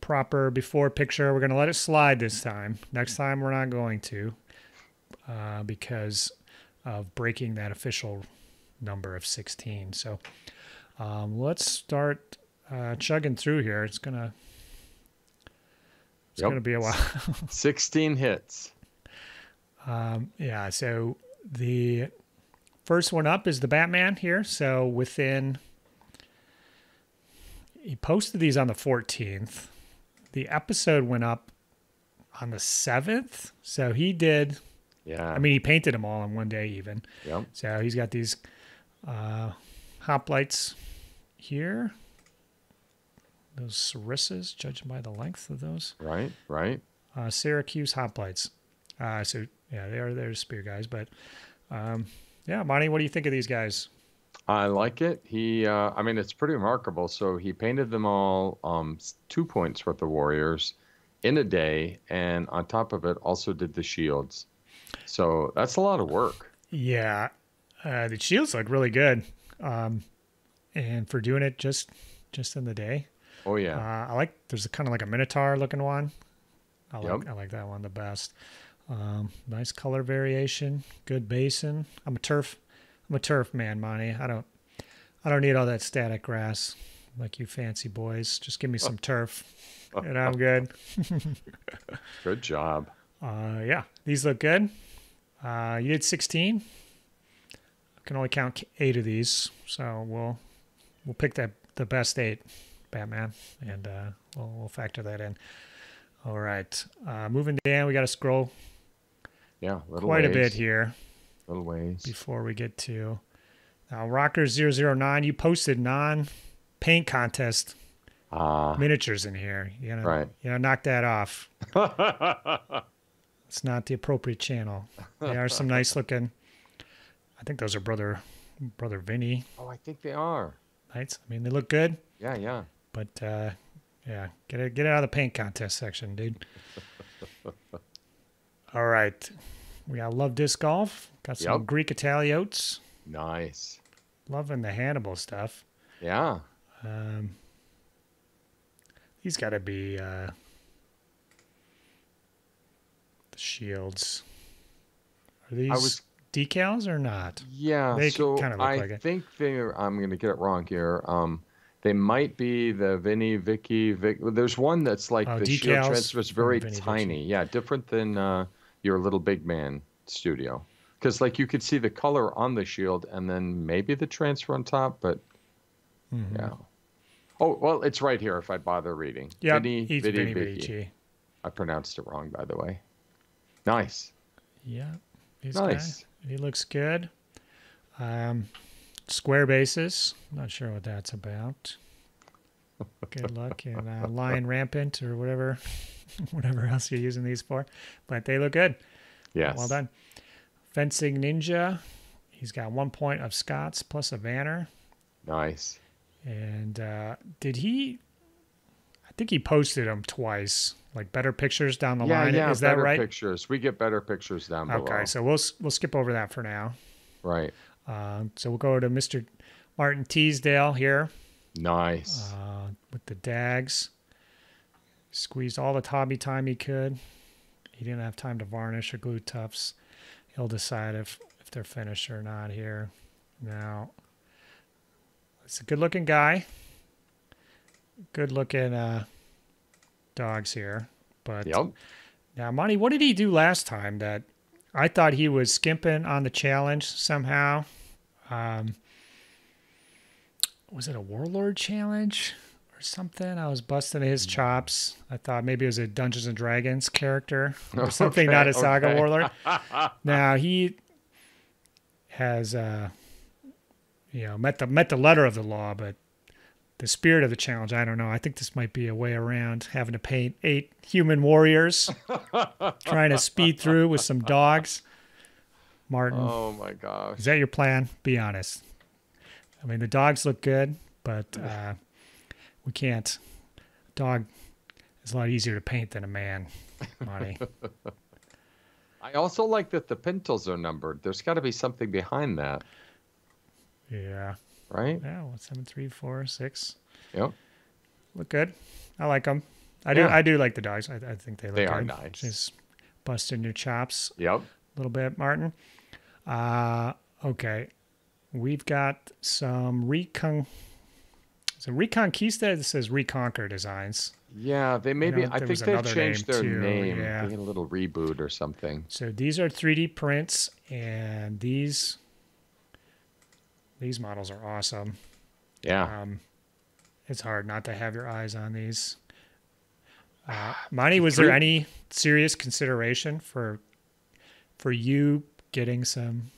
proper before picture. We're going to let it slide this time. Next time we're not going to, uh, because of breaking that official number of sixteen. So um, let's start uh, chugging through here. It's going to It's yep. going to be a while. sixteen hits. Um, yeah, so the first one up is the Batman here. So within, he posted these on the fourteenth. The episode went up on the seventh. So he did, yeah. I mean, he painted them all in one day even. Yep. So he's got these uh, hoplites here. Those Sarissa's, judging by the length of those. Right, right. Uh, Syracuse hoplites. Uh, so, yeah, they are their spear guys, but Um, yeah, Monty, what do you think of these guys? I like it. He, uh, I mean, it's pretty remarkable. So he painted them all um, two points worth of warriors in a day, and on top of it also did the shields. So that's a lot of work. Yeah, uh, the shields look really good, um, and for doing it just just in the day. Oh yeah, uh, I like. There's a, kind of like a minotaur looking one. I like yep. I like that one the best. Um, nice color variation, good basin. I'm a turf. I'm a turf man, Monty. I don't, I don't need all that static grass like you fancy boys. Just give me some turf, and I'm good. Good job. Uh, yeah, these look good. Uh, you did sixteen. I can only count eight of these, so we'll we'll pick that the best eight, Batman, and uh, we'll we'll factor that in. All right, uh, moving down, we got to scroll. Yeah, little quite ways. a bit here. Little ways before we get to now. Rocker zero zero nine, you posted non paint contest uh, miniatures in here. You know, right. You know, knock that off. It's not the appropriate channel. They are some nice looking. I think those are brother brother Vinny. Oh, I think they are. Right. I mean, they look good. Yeah, yeah. But uh, yeah, get it get it out of the paint contest section, dude. All right. We got Love Disc Golf. Got some yep. Greek Italiotes. Nice. Loving the Hannibal stuff. Yeah. Um, he's got to be uh, the shields. Are these I was, decals or not? Yeah. They so kind of look I like think it. they're, I'm going to get it wrong here. Um, they might be the Vinny, Vicky, Vic. There's one that's like oh, the decals, shield transfer is very Vinny, tiny. Vinny. Yeah, different than... Uh, your little big man studio, because like you could see the color on the shield and then maybe the transfer on top, but mm-hmm. yeah. Oh, well, it's right here if I bother reading. Yeah, I pronounced it wrong, by the way. Nice. Yeah, he's nice. Guy, he looks good. Um, square bases. Not sure what that's about. Good luck and uh, Lion Rampant or whatever. Whatever else you're using these for, but they look good. Yes. Well done. Fencing Ninja. He's got one point of Scots plus a Vanner. Nice. And uh, did he, I think he posted them twice, like better pictures down the yeah, line. Yeah, is that right? Pictures. We get better pictures down below. Okay, so we'll, we'll skip over that for now. Right. Um, so we'll go to Mister Martin Teasdale here. Nice. Uh, with the Dags. Squeezed all the hobby time he could. He didn't have time to varnish or glue tufts. He'll decide if, if they're finished or not here. Now, it's a good-looking guy. Good-looking uh, dogs here. But yep. Now, Monty, what did he do last time that I thought he was skimping on the challenge somehow? Um, was it a Warlord challenge? Or something. I was busting his chops. I thought maybe it was a Dungeons and Dragons character or something, okay, not a Saga okay. Warlord. Now he has, uh, you know, met the met the letter of the law, but the spirit of the challenge, I don't know. I think this might be a way around having to paint eight human warriors, trying to speed through with some dogs. Martin, oh my gosh, is that your plan? Be honest. I mean, the dogs look good, but. Uh, We can't. A dog is a lot easier to paint than a man, Monty. I also like that the pintles are numbered. There's got to be something behind that. Yeah. Right? Yeah, one, seven, three, four, six. Yep. Look good. I like them. I do. Yeah. I do like the dogs. I, I think they look. They good. Are nice. Just busting your chops. Yep. A little bit, Martin. Uh, okay. We've got some recon. So Reconquista, it says Reconquer Designs. Yeah, they maybe, you know, I think they've changed name their too. name. Yeah. They get a little reboot or something. So these are three D prints, and these these models are awesome. Yeah. Um, it's hard not to have your eyes on these. Uh, Monty, was there any serious consideration for for you getting some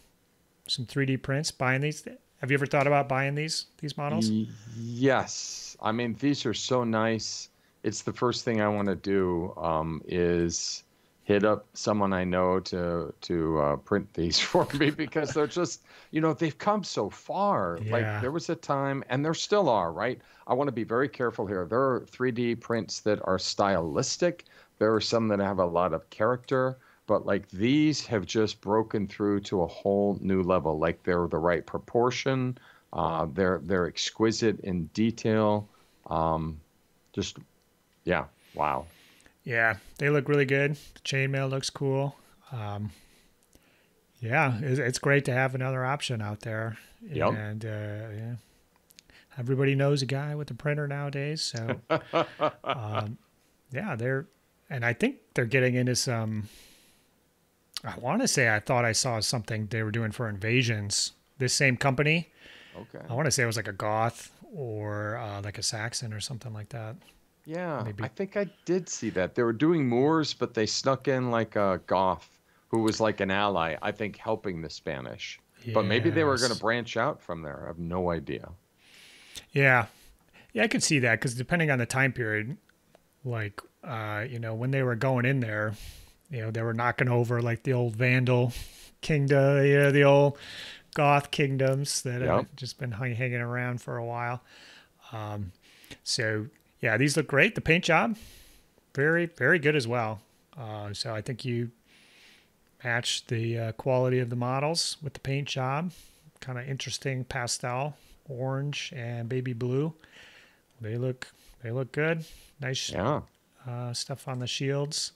some three D prints, buying these? Have you ever thought about buying these these models? Yes. I mean, these are so nice. It's the first thing I want to do um, is hit up someone I know to to uh, print these for me, because they're just, you know, they've come so far. Yeah. Like there was a time, and there still are, right? I want to be very careful here. There are three D prints that are stylistic. There are some that have a lot of character, but like these have just broken through to a whole new level. Like they're the right proportion. Uh, they're they're exquisite in detail. Um, just, yeah, wow. Yeah, they look really good. The chainmail looks cool. Um, yeah, it's great to have another option out there. Yep. And uh, yeah, everybody knows a guy with a printer nowadays. So, um, yeah, they're, and I think they're getting into some, I want to say, I thought I saw something they were doing for Invasions. This same company. Okay. I want to say it was like a Goth or uh, like a Saxon or something like that. Yeah, maybe. I think I did see that. They were doing Moors, but they snuck in like a Goth who was like an ally, I think, helping the Spanish. Yes. But maybe they were going to branch out from there. I have no idea. Yeah. Yeah, I could see that, because depending on the time period, like, uh, you know, when they were going in there, you know, they were knocking over like the old Vandal kingdom, you know, the old Goth kingdoms that yep. have just been hang hanging around for a while. Um, so... Yeah, these look great. The paint job, very, very good as well. Uh, so I think you match the uh, quality of the models with the paint job. Kind of interesting pastel, orange and baby blue. They look, they look good. Nice yeah. uh, stuff on the shields.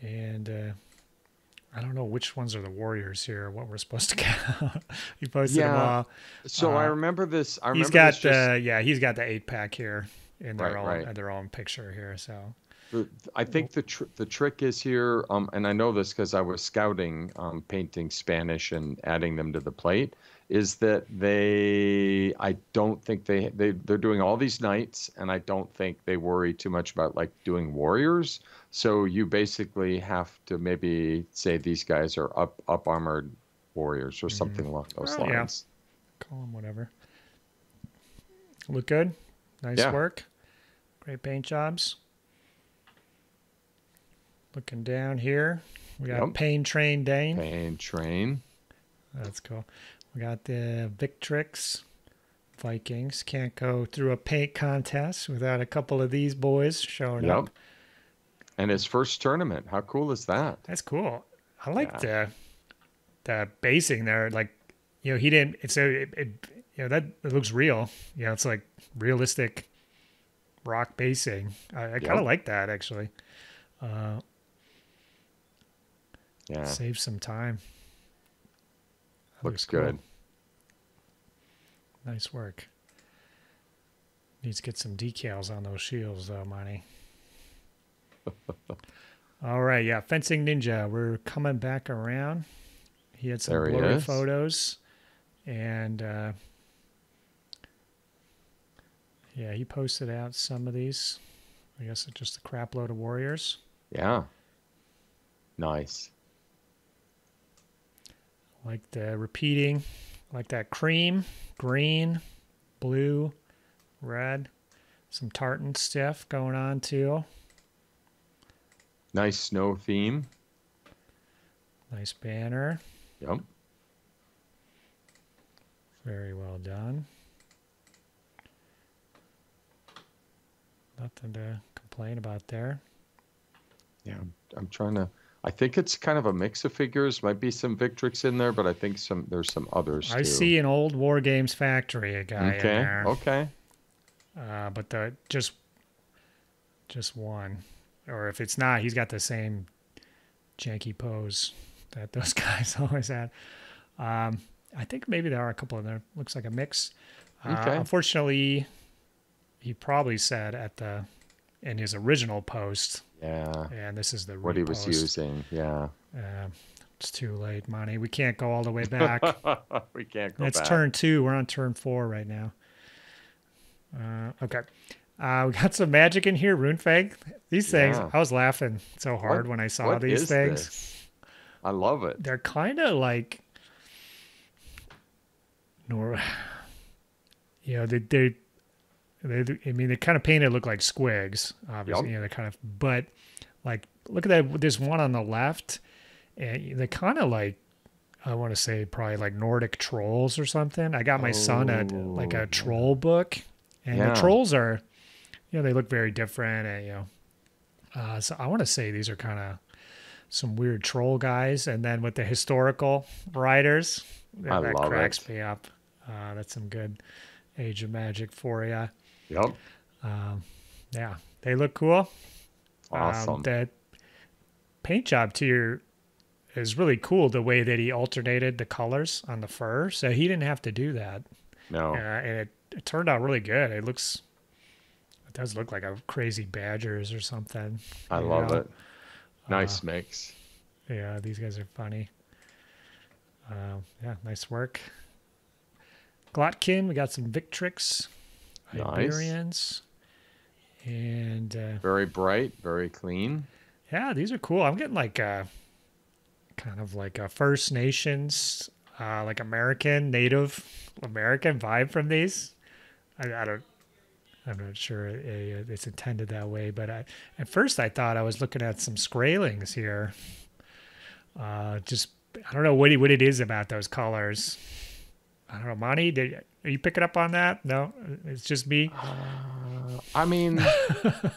And uh, I don't know which ones are the warriors here. What we're supposed to count? You posted yeah. them all. So uh, I remember this. I remember he's got this just... the yeah. He's got the eight pack here. In their right, own, right. In their own picture here, so I think the tr the trick is here, um, and I know this because I was scouting, um, painting Spanish and adding them to the plate. Is that they? I don't think they they they're doing all these knights, and I don't think they worry too much about like doing warriors. So you basically have to maybe say these guys are up up armored warriors or something mm. along those oh, lines. Yeah. Call them whatever. Look good. Nice yeah. work. Great paint jobs. Looking down here, we got yep. Pain Train Dane. Pain Train. That's cool. We got the Victrix Vikings. Can't go through a paint contest without a couple of these boys showing yep. up. And his first tournament. How cool is that? That's cool. I like yeah. the the basing there. Like, you know, he didn't. It's a. It, it, you know, that it looks real. You know, it's like realistic rock basing. I, I yep. kind of like that, actually. Uh, yeah. Save some time. That looks looks cool. good. Nice work. Needs to get some decals on those shields, though, Monty. All right, yeah. Fencing Ninja. We're coming back around. He had some there blurry photos. And... Uh, yeah, he posted out some of these. I guess it's just a crap load of warriors. Yeah. Nice. I like the repeating. I like that cream, green, blue, red. Some tartan stuff going on too. Nice snow theme. Nice banner. Yep. Very well done. Nothing to complain about there. Yeah, I'm, I'm trying to. I think it's kind of a mix of figures. Might be some Victrix in there, but I think some there's some others. I too. see an old War Games Factory a guy okay. in there. Okay. Uh, but the just just one, or if it's not, he's got the same janky pose that those guys always had. Um, I think maybe there are a couple in there. Looks like a mix. Okay. Uh, unfortunately. He probably said at the in his original post. Yeah. And this is the what repost. he was using. Yeah. Uh, it's too late, Monty. We can't go all the way back. we can't go. It's back. turn two. We're on turn four right now. Uh, okay. Uh, we got some magic in here. Runefang. These things. Yeah. I was laughing so hard what, when I saw these things. This? I love it. They're kind of like, nor, you know, they they. They, I mean, they kind of painted look like squigs, obviously. Yep. You know, they kind of, but Like, look at that. There's one on the left. And they're kind of like, I want to say probably like Nordic trolls or something. I got my oh, son a like a troll book. And yeah. the trolls are, you know, they look very different. And, you know, uh, so I want to say these are kind of some weird troll guys. And then with the historical writers, I that love cracks it. me up. Uh, that's some good Age of Magic for you. Yep. Um, yeah, they look cool. Awesome. Um, that paint job to your is really cool. The way that he alternated the colors on the fur, so he didn't have to do that. No. Uh, and it, it turned out really good. It looks, it does look like a crazy badgers or something. I love know? it. Nice uh, mix. Yeah, these guys are funny. Uh, yeah, nice work. Glotkin, we got some Victrix, Iberians, nice. and uh, very bright, very clean. Yeah, these are cool. I'm getting like a, kind of like a First Nations, uh, like American, Native American vibe from these. I, I don't, I'm not sure it's intended that way, but I, at first I thought I was looking at some Skraelings here. Uh, just I don't know what it, what it is about those colors. I don't know, Monty, did, are you picking up on that? No, it's just me. Uh, I mean,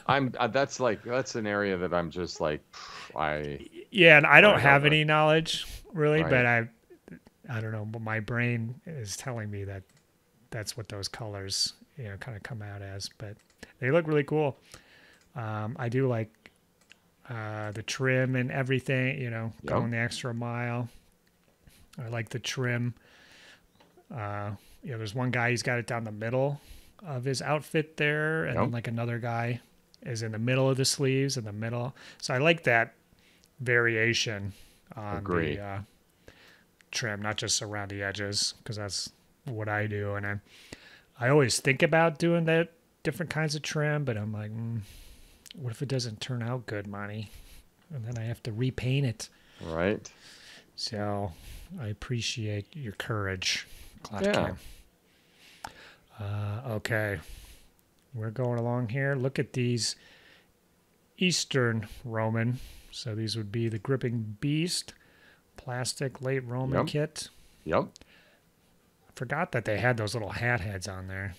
I'm uh, that's like that's an area that I'm just like I. Yeah, and I don't I have any knowledge really, right. but I, I don't know. But my brain is telling me that that's what those colors, you know, kind of come out as. But they look really cool. Um, I do like uh, the trim and everything. You know, yep. going the extra mile. I like the trim. Uh, you know, there's one guy, he's got it down the middle of his outfit there. And yep. then like another guy is in the middle of the sleeves in the middle. So I like that variation on Agreed. the, uh, trim, not just around the edges. Cause that's what I do. And I, I always think about doing that different kinds of trim, but I'm like, mm, what if it doesn't turn out good, Monty? And then I have to repaint it. Right. So I appreciate your courage. Yeah. Uh, okay, we're going along here. Look at these Eastern Roman. So these would be the Gripping Beast, plastic late Roman yep. kit. Yep. I forgot that they had those little hat heads on there.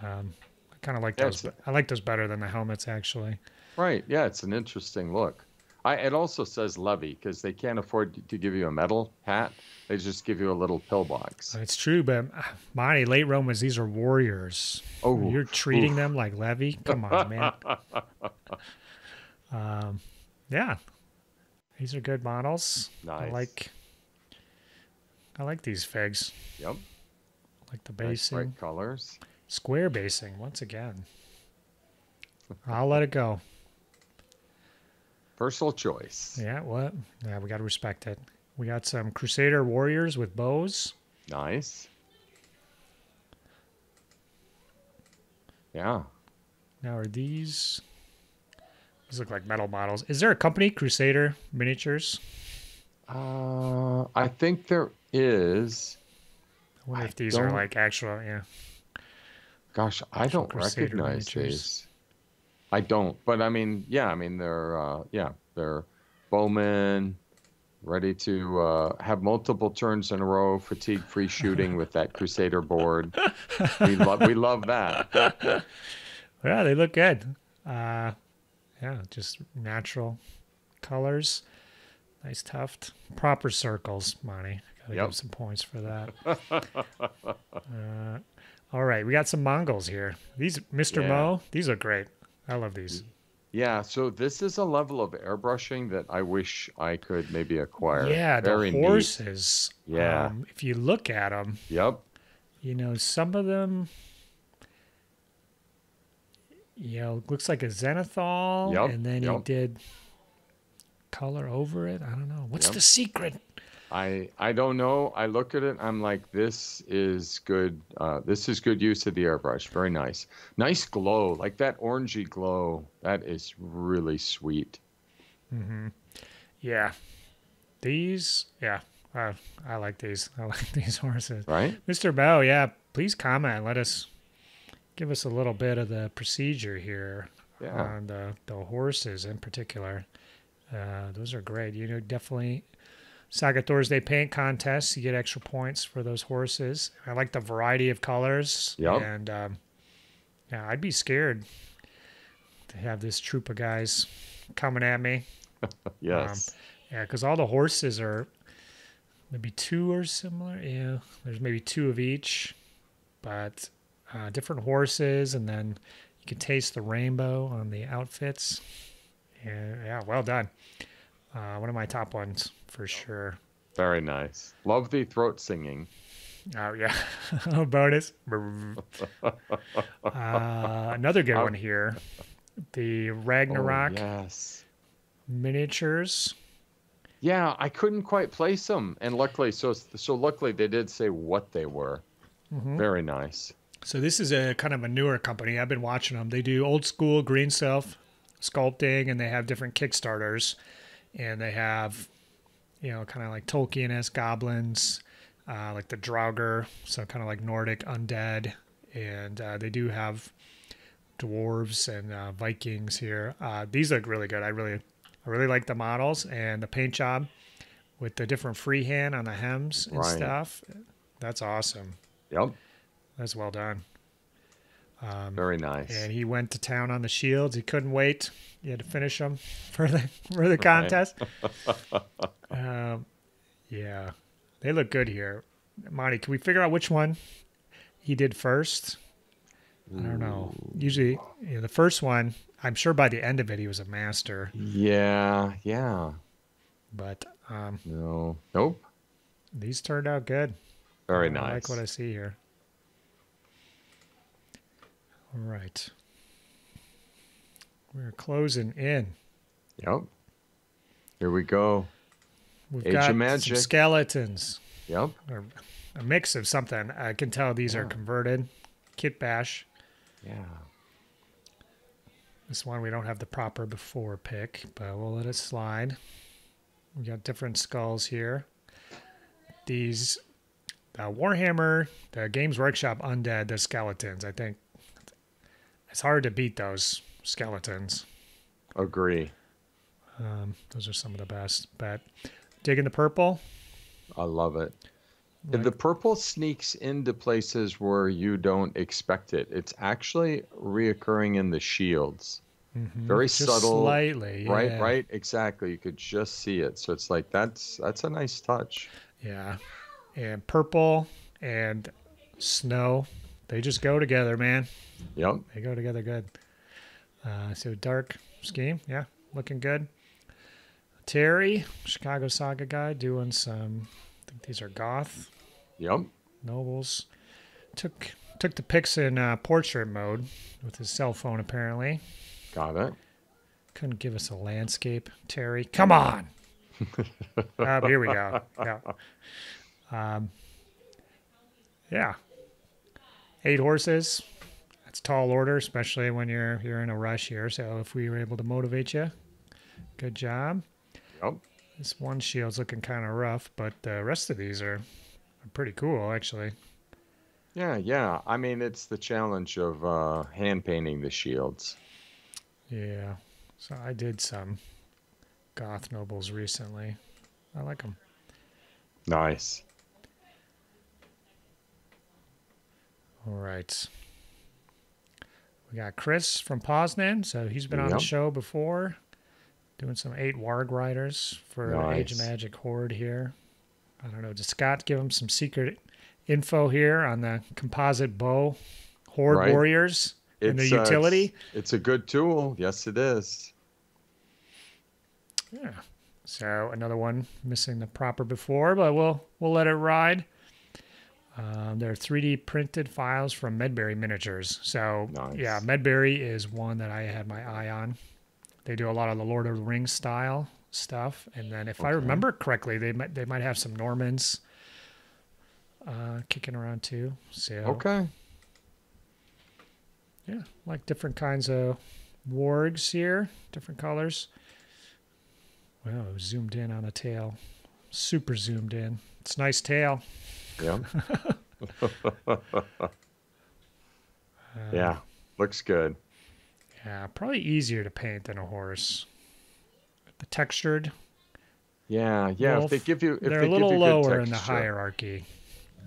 Um, I kind of like yeah, those. I like those better than the helmets, actually. Right. Yeah, it's an interesting look. I, it also says levy because they can't afford to give you a metal hat. They just give you a little pillbox. It's true, but Monty, late Romans, these are warriors. Oh, you're treating oof. them like levy? Come on, man. um, yeah, these are good models. Nice. I like. I like these figs. Yep. I like the basing. Nice bright colors. Square basing once again. I'll let it go. Personal choice. Yeah, what? Yeah, we got to respect it. We got some Crusader warriors with bows. Nice. Yeah. Now are these... These look like metal models. Is there a company, Crusader Miniatures? Uh, I think there is. I wonder I if these don't... are like actual, yeah. Gosh, actual I don't Crusader recognize miniatures. these. I don't, but I mean, yeah, I mean, they're, uh, yeah, they're bowmen, ready to uh, have multiple turns in a row, fatigue-free shooting with that Crusader board. We love, we love that. Yeah, they look good. Uh, yeah, just natural colors, nice tuft, proper circles, Monty. Gotta yep. give some points for that. uh, all right, we got some Mongols here. These, Mister Yeah. Mo, these are great. I love these. Yeah, so this is a level of airbrushing that I wish I could maybe acquire. Yeah, the horses. Neat. Yeah. Um, if you look at them. Yep. You know, some of them, you know, looks like a Zenithal. Yep. And then yep. he did color over it. I don't know. What's yep. the secret? I, I don't know. I look at it. I'm like, this is good. Uh, this is good use of the airbrush. Very nice. Nice glow. Like that orangey glow. That is really sweet. Mm-hmm. Yeah. These. Yeah. Uh, I like these. I like these horses. Right? Mister Bow, yeah. Please comment. Let us give us a little bit of the procedure here. yeah. on the, the horses in particular. Uh, those are great. You know, definitely Saga Thorsday paint contests. You get extra points for those horses. I like the variety of colors. Yep. And um, yeah, I'd be scared to have this troop of guys coming at me. Yes. Um, yeah, because all the horses are maybe two or similar. Yeah, there's maybe two of each, but uh, different horses, and then you can taste the rainbow on the outfits. Yeah, yeah, well done. Uh, one of my top ones for sure. Very nice. Love the throat singing. Oh yeah, bonus. uh, another good one here. The Ragnarok. Oh, yes. Miniatures. Yeah, I couldn't quite place them, and luckily, so so luckily they did say what they were. Mm-hmm. Very nice. So this is a kind of a newer company. I've been watching them. They do old school green stuff, sculpting, and they have different Kickstarters, and they have, you know, kind of like Tolkien-esque goblins, uh, like the Draugr, so kind of like Nordic undead, and uh, they do have dwarves and uh, Vikings here. Uh, these look really good. I really, I really like the models and the paint job with the different freehand on the hems and right. stuff. That's awesome. Yep, that's well done. Um, Very nice. And he went to town on the shields. He couldn't wait. He had to finish them for the for the contest. Right. um, yeah, they look good here. Monty, can we figure out which one he did first? I don't know. Usually, you know, the first one, I'm sure by the end of it, he was a master. Yeah, yeah. But um, no, nope. These turned out good. Very uh, nice. I like what I see here. All right, we're closing in. Yep. Here we go. We've Age got of Magic. Some skeletons. Yep. Or a mix of something. I can tell these yeah. are converted. Kit Bash. Yeah. This one we don't have the proper before pick, but we'll let it slide. We got different skulls here. These uh, Warhammer, the Games Workshop Undead, the skeletons. I think it's hard to beat those skeletons. Agree. Um, those are some of the best. But digging the purple. I love it. Like, the purple sneaks into places where you don't expect it. It's actually reoccurring in the shields. Mm-hmm. Very just subtle. Slightly. Right, yeah. right, exactly. You could just see it. So it's like, that's that's a nice touch. Yeah. And purple and snow, they just go together, man. Yep. They go together good. Uh, so dark scheme. Yeah, looking good. Terry, Chicago Saga guy, doing some... I think these are goth. Yep. Nobles. Took took the pics in uh, portrait mode with his cell phone, apparently. Got it. Couldn't give us a landscape, Terry. Come on! uh, here we go. Yeah. Um, yeah. Eight horses. That's a tall order, especially when you're, you're in a rush here. So if we were able to motivate you, good job. Yep. This one shield's looking kind of rough, but the rest of these are, are pretty cool, actually. Yeah, yeah. I mean, it's the challenge of uh, hand painting the shields. Yeah. So I did some goth nobles recently. I like them. Nice. All right. We got Chris from Poznan, so he's been yep. on the show before. Doing some eight warg riders for nice. Age of Magic Horde here. I don't know. Does Scott give him some secret info here on the composite bow Horde right. warriors it's, and the utility? Uh, it's, it's a good tool. Yes, it is. Yeah. So another one missing the proper before, but we'll we'll let it ride. Um, there are three D printed files from Medbury Miniatures. So nice. yeah, Medbury is one that I had my eye on. They do a lot of the Lord of the Rings style stuff, and then if okay. I remember correctly, they might they might have some Normans uh, kicking around too. So okay, yeah, like different kinds of wargs here, different colors. Wow, it was zoomed in on the tail, super zoomed in. It's a nice tail. Yeah. uh, yeah, looks good. Yeah, probably easier to paint than a horse. The textured. Yeah, yeah. Wolf, if they give you, if they're they a little give you lower good in the hierarchy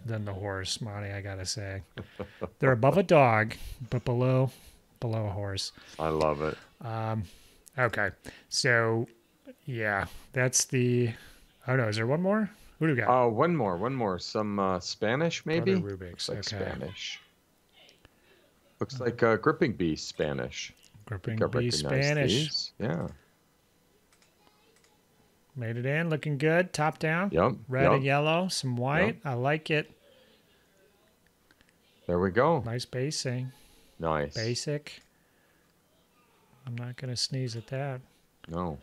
than the horse, Monty. I gotta say, they're above a dog, but below, below a horse. I love it. Um, okay, so yeah, that's the. Oh no, is there one more? What do we got? Oh, uh, one more, one more. Some uh, Spanish, maybe. Brother Rubik's. Looks like okay. Spanish. Looks uh, like uh, Gripping Beast Spanish. Gripping Beast Spanish. These. Yeah. Made it in, looking good, top down. Yep. Red yep. and yellow, some white. Yep. I like it. There we go. Nice basing. Nice. Basic. I'm not going to sneeze at that. No.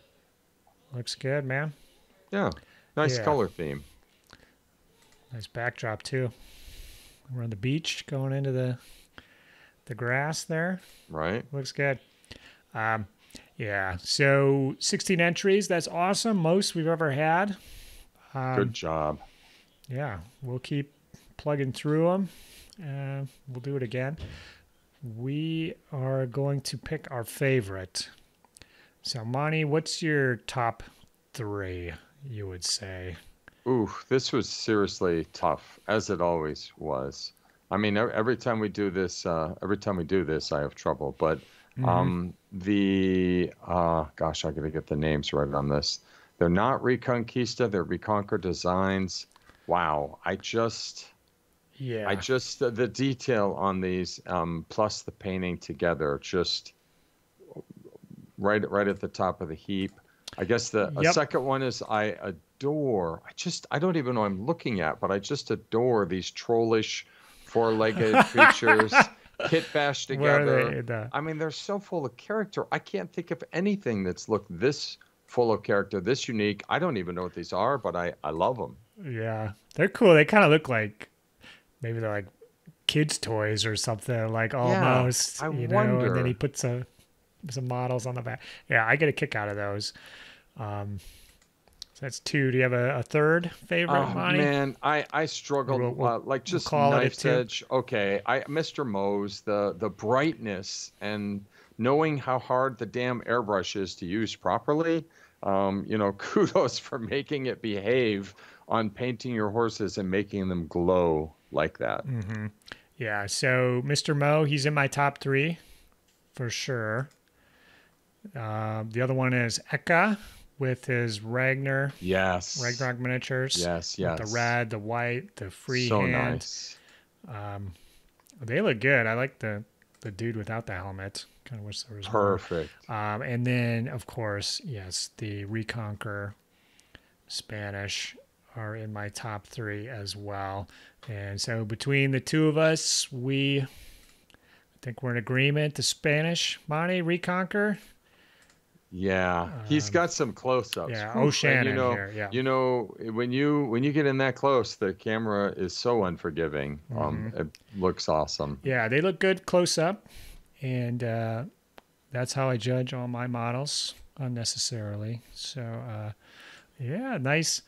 Looks good, man. Yeah. Nice yeah. color theme. Nice backdrop, too. We're on the beach going into the the grass there. Right. Looks good. Um, yeah, so sixteen entries. That's awesome. Most we've ever had. Um, Good job. Yeah, we'll keep plugging through them. Uh, we'll do it again. We are going to pick our favorite. So, Monty, what's your top three, you would say? Ooh, this was seriously tough, as it always was. I mean, every time we do this, uh, every time we do this, I have trouble, but... Mm-hmm. Um, the, uh, gosh, I got to get the names right on this. They're not Reconquista. They're Reconquer Designs. Wow. I just, yeah, I just, uh, the detail on these, um, plus the painting together, just right, right at the top of the heap. I guess the yep. second one is I adore, I just, I don't even know what I'm looking at, but I just adore these trollish four-legged creatures. Kit bashed together. They, I mean, they're so full of character. I can't think of anything that's looked this full of character, this unique. I don't even know what these are, but I, I love them. Yeah, they're cool. They kind of look like maybe they're like kids' toys or something, like almost. Yeah, I you wonder. Know? And then he puts a, some models on the back. Yeah, I get a kick out of those. Um, so that's two. Do you have a, a third favorite, oh, Monty? Man, I, I struggled. We'll, we'll, uh, like just we'll knife's edge. Okay, I Mister Moe's, the, the brightness and knowing how hard the damn airbrush is to use properly. Um, you know, kudos for making it behave on painting your horses and making them glow like that. Mm-hmm. Yeah, so Mister Moe, he's in my top three for sure. Uh, the other one is Eka. With his Ragnar, yes, Ragnarok miniatures, yes, yes, the red, the white, the free so hand. Nice. Um, they look good. I like the the dude without the helmet. Kind of wish there was perfect. More. Um, and then of course, yes, the Reconquer Spanish are in my top three as well. And so between the two of us, we, I think we're in agreement. The Spanish, Monty, Reconquer. Yeah, um, he's got some close-ups. Yeah, O'Shannon you know, here. Yeah. You know, when you when you get in that close, the camera is so unforgiving. Mm-hmm. Um, it looks awesome. Yeah, they look good close up, and uh, that's how I judge all my models unnecessarily. So, uh, yeah, nice,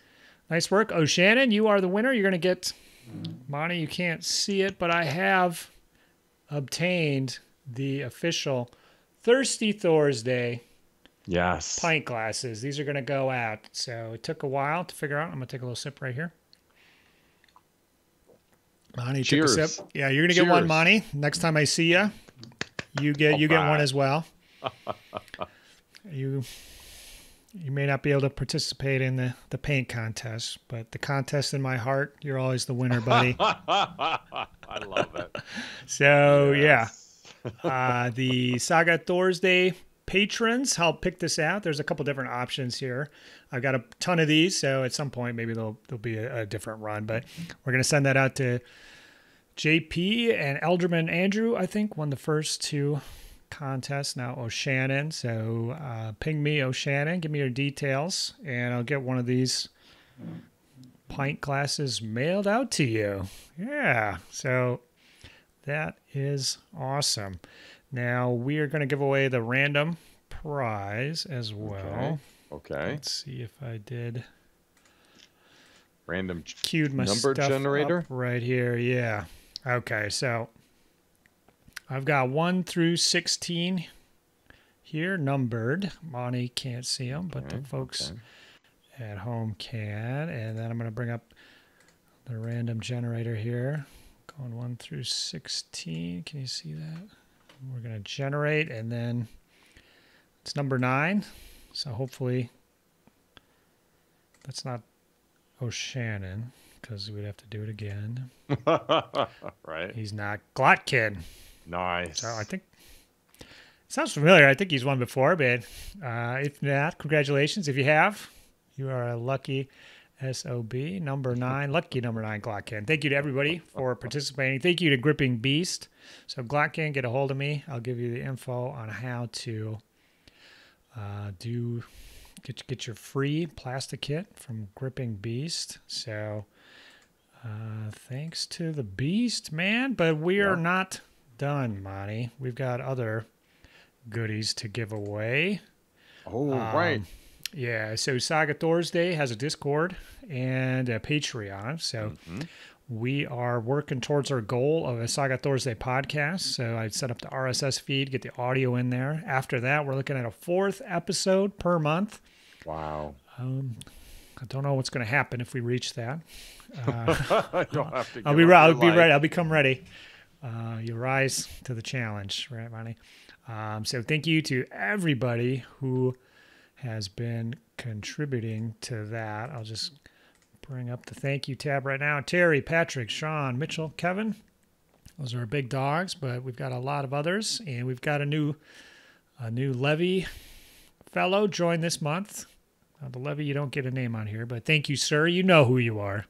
nice work, O'Shannon. You are the winner. You're gonna get, Monty. You can't see it, but I have obtained the official Thirsty Thursday. Yes. Pint glasses. These are going to go out. So it took a while to figure out. I'm going to take a little sip right here. Monty, cheers. Took a sip. Yeah, you're going to get one, Monty. Next time I see ya, you get, oh, you get one as well. you you may not be able to participate in the, the paint contest, but the contest in my heart, you're always the winner, buddy. I love it. So, yes. yeah. Uh, the Saga Thorsday patrons help pick this out. There's a couple different options here. I've got a ton of these, so at some point maybe there'll there'll be a, a different run, but we're going to send that out to J P and Elderman Andrew. I think won the first two contests. Now O'Shannon, so uh ping me, O'Shannon, give me your details, and I'll get one of these pint glasses mailed out to you. Yeah, so that is awesome. Now, we are going to give away the random prize as well. Okay. okay. Let's see if I did. Random queued my number stuff generator up right here. Yeah. Okay. So I've got one through sixteen here, numbered. Monty can't see them, but right, the folks okay. at home can. And then I'm going to bring up the random generator here. Going one through sixteen. Can you see that? We're going to generate, and then it's number nine. So hopefully that's not O'Shannon, because we'd have to do it again. Right. He's not Glotkin. Nice. So I think it sounds familiar. I think he's won before, but uh, if not, congratulations. If you have, you are a lucky S O B, number nine, lucky number nine, Glotkin. Thank you to everybody for participating. Thank you to Gripping Beast. So Glotkin, get a hold of me. I'll give you the info on how to uh, do get get your free plastic kit from Gripping Beast. So uh, thanks to the Beast, man. But we are yeah. not done, Monty. We've got other goodies to give away. Oh, um, right. Yeah, so Saga Thorsday has a Discord and a Patreon. So mm-hmm. we are working towards our goal of a Saga Thorsday podcast. So I set up the R S S feed, get the audio in there. After that, we're looking at a fourth episode per month. Wow. Um, I don't know what's going to happen if we reach that. Uh, You'll have to I'll be right. I'll be ready. I'll become ready. Uh, you rise to the challenge, right, Monty? Um, so thank you to everybody who has been contributing to that. I'll just bring up the thank you tab right now. Terry, Patrick, Sean, Mitchell, Kevin. Those are our big dogs, but we've got a lot of others, and we've got a new a new Levy fellow join this month. Now, the Levy, you don't get a name on here, but thank you, sir. You know who you are.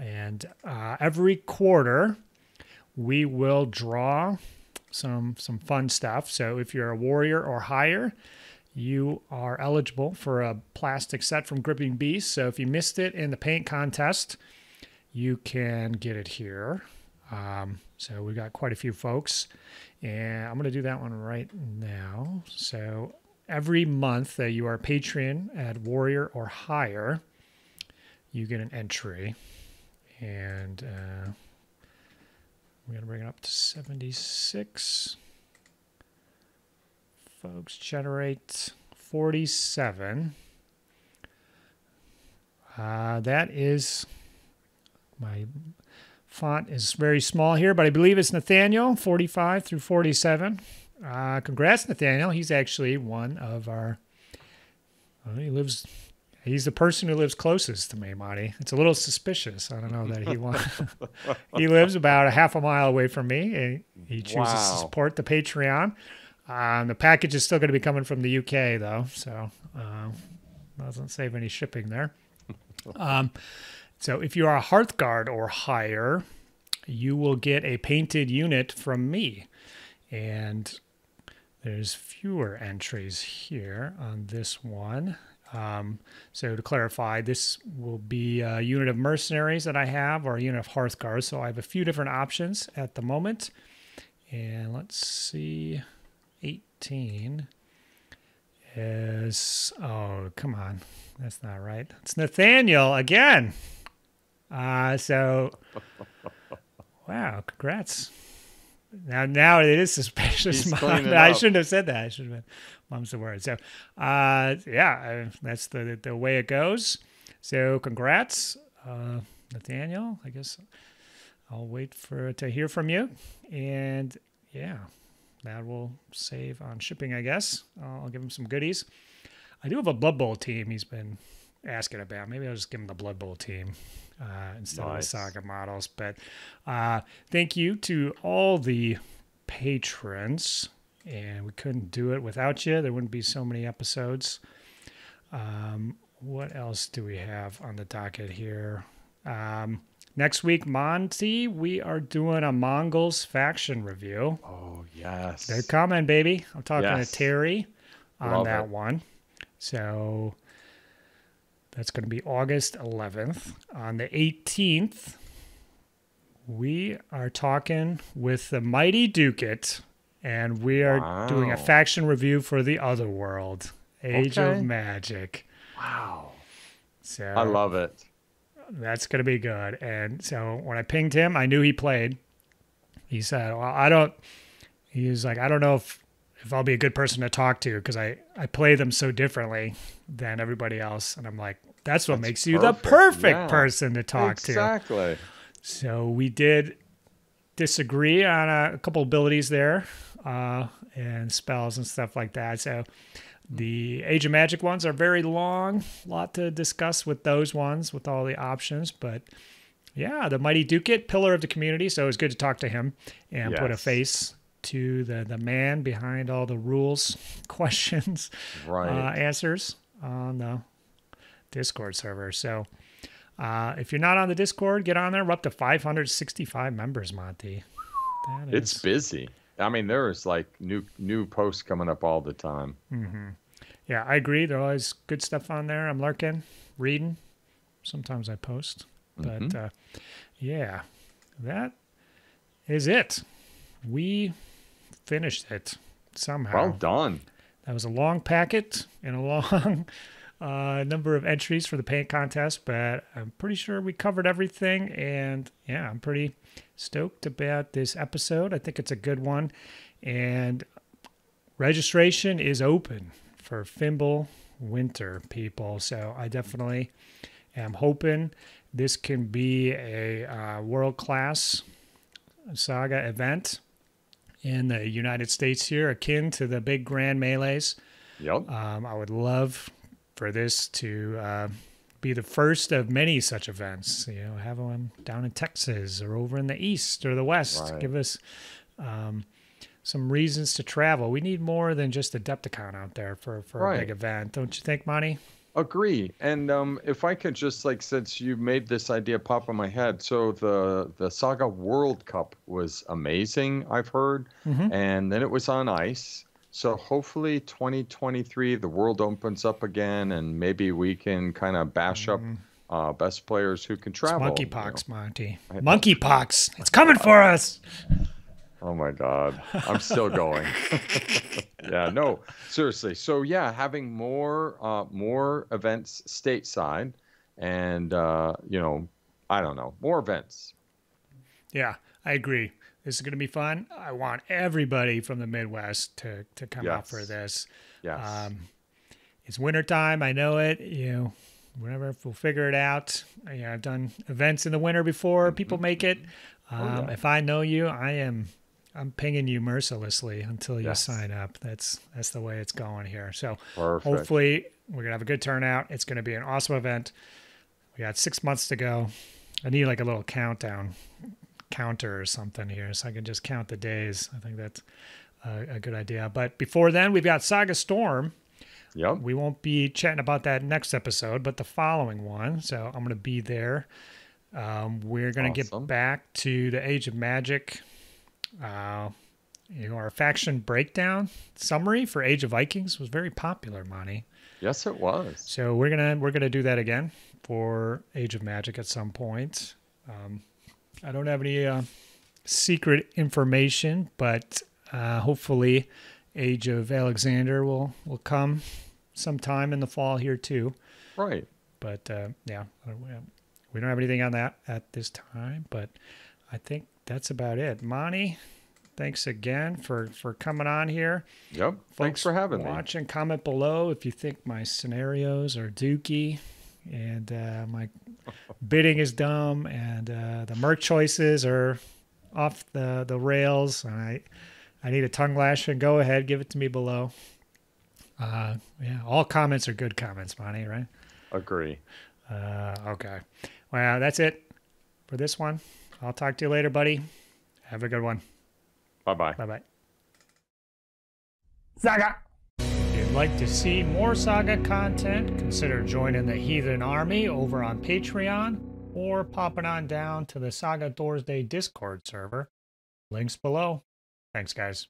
And uh, every quarter we will draw some some fun stuff. So if you're a warrior or higher, you are eligible for a plastic set from Gripping Beast. So if you missed it in the paint contest, you can get it here. Um, so we've got quite a few folks. And I'm going to do that one right now. So every month that you are a patron at Warrior or higher, you get an entry. And uh, we're going to bring it up to seventy-six. Folks, generate forty-seven. Uh, that is, my font is very small here, but I believe it's Nathaniel, forty-five through forty-seven. Uh, congrats, Nathaniel. He's actually one of our, well, he lives, he's the person who lives closest to me, Monty. It's a little suspicious. I don't know that he wants, he lives about a half a mile away from me, and he chooses wow. to support the Patreon. Um, the package is still going to be coming from the U K, though, so uh, doesn't save any shipping there. Um, so if you are a Hearthguard or higher, you will get a painted unit from me. And there's fewer entries here on this one. Um, so to clarify, this will be a unit of mercenaries that I have or a unit of Hearthguards. So I have a few different options at the moment. And let's see... eighteen is, oh, come on. That's not right. It's Nathaniel again. Uh, so, wow, congrats. Now now it is suspicious. Mom, I shouldn't have said that. I should have been, mom's the word. So, uh, yeah, that's the, the way it goes. So congrats, uh, Nathaniel. I guess I'll wait for to hear from you. And, yeah. That will save on shipping, I guess. Uh, I'll give him some goodies. I do have a Blood Bowl team he's been asking about. Maybe I'll just give him the Blood Bowl team uh, instead nice. of the Saga models. But uh, thank you to all the patrons. And we couldn't do it without you. There wouldn't be so many episodes. Um, what else do we have on the docket here? Um, Next week, Monty, we are doing a Mongols faction review. Oh, yes. They're coming, baby. I'm talking yes. to Terry on Love that it. one. So that's going to be August eleventh. On the eighteenth, we are talking with the Mighty Ducat, and we are wow. doing a faction review for the Other World, Age okay. of Magic. Wow. So I love it. That's going to be good. And so when I pinged him, I knew he played. He said, well, I don't, he was like, I don't know if if I'll be a good person to talk to, because I, I play them so differently than everybody else. And I'm like, that's what that's makes perfect. you the perfect yeah. person to talk exactly. to. Exactly. So we did disagree on a, a couple abilities there uh, and spells and stuff like that. So the Age of Magic ones are very long. A lot to discuss with those ones, with all the options. But yeah, the Mighty Ducat, pillar of the community. So it was good to talk to him and yes. put a face to the, the man behind all the rules, questions, right. uh, answers on the Discord server. So uh, if you're not on the Discord, get on there. We're up to five hundred sixty-five members, Monty. That is... It's busy. I mean, there's like new new posts coming up all the time. Mm-hmm. Yeah, I agree. There's always good stuff on there. I'm lurking, reading. Sometimes I post. But mm-hmm. uh, yeah, that is it. We finished it somehow. Well done. That was a long packet and a long uh, number of entries for the paint contest, but I'm pretty sure we covered everything. And yeah, I'm pretty stoked about this episode. I think it's a good one. And registration is open for Fimbul Winter, people. So I definitely am hoping this can be a uh, world-class Saga event in the United States here, akin to the big grand melees. Yep. Um, I would love for this to uh, be the first of many such events. You know, have them down in Texas or over in the East or the West. Right. Give us um, some reasons to travel. We need more than just Adepticon out there for, for right. a big event. Don't you think, Monty? Agree. And um, if I could just, like, since you made this idea pop in my head, so the the Saga World Cup was amazing, I've heard, mm-hmm. and then it was on ice. So hopefully twenty twenty-three, the world opens up again, and maybe we can kind of bash mm-hmm. up uh, best players who can travel. It's monkeypox, you know? Monty. Monkeypox. It's coming for us. Oh, my God. I'm still going. Yeah, no, seriously. So, yeah, having more uh, more events stateside and, uh, you know, I don't know, more events. Yeah, I agree. This is going to be fun. I want everybody from the Midwest to, to come yes. out for this. Yes. Um, it's wintertime. I know it. You know, whatever, we'll figure it out. You know, I've done events in the winter before. Mm-hmm. People make it. Um, oh, yeah. If I know you, I am... I'm pinging you mercilessly until you yes. sign up. That's that's the way it's going here. So Perfect. hopefully we're gonna have a good turnout. It's gonna be an awesome event. We got six months to go. I need like a little countdown counter or something here, so I can just count the days. I think that's a, a good idea. But before then, we've got Saga Storm. Yep. We won't be chatting about that next episode, but the following one. So I'm gonna be there. Um, we're gonna awesome. get back to the Age of Magic. Uh, you know, our faction breakdown summary for Age of Vikings was very popular, Monty. Yes, it was. So we're gonna we're gonna do that again for Age of Magic at some point. Um, I don't have any uh, secret information, but uh, hopefully, Age of Alexander will will come sometime in the fall here too. Right. But uh, yeah, we don't have anything on that at this time. But I think. That's about it. Monty, thanks again for, for coming on here. Yep. Folks, thanks for having watch me. Watch and comment below if you think my scenarios are dookie and uh, my bidding is dumb and uh, the merc choices are off the, the rails. And I, I need a tongue lashing. Go ahead. Give it to me below. Uh, yeah, all comments are good comments, Monty, right? Agree. Uh, okay. Well, that's it for this one. I'll talk to you later, buddy. Have a good one. Bye-bye. Bye-bye. Saga! If you'd like to see more Saga content, consider joining the Heathen Army over on Patreon or popping on down to the Saga Thorsday Discord server. Links below. Thanks, guys.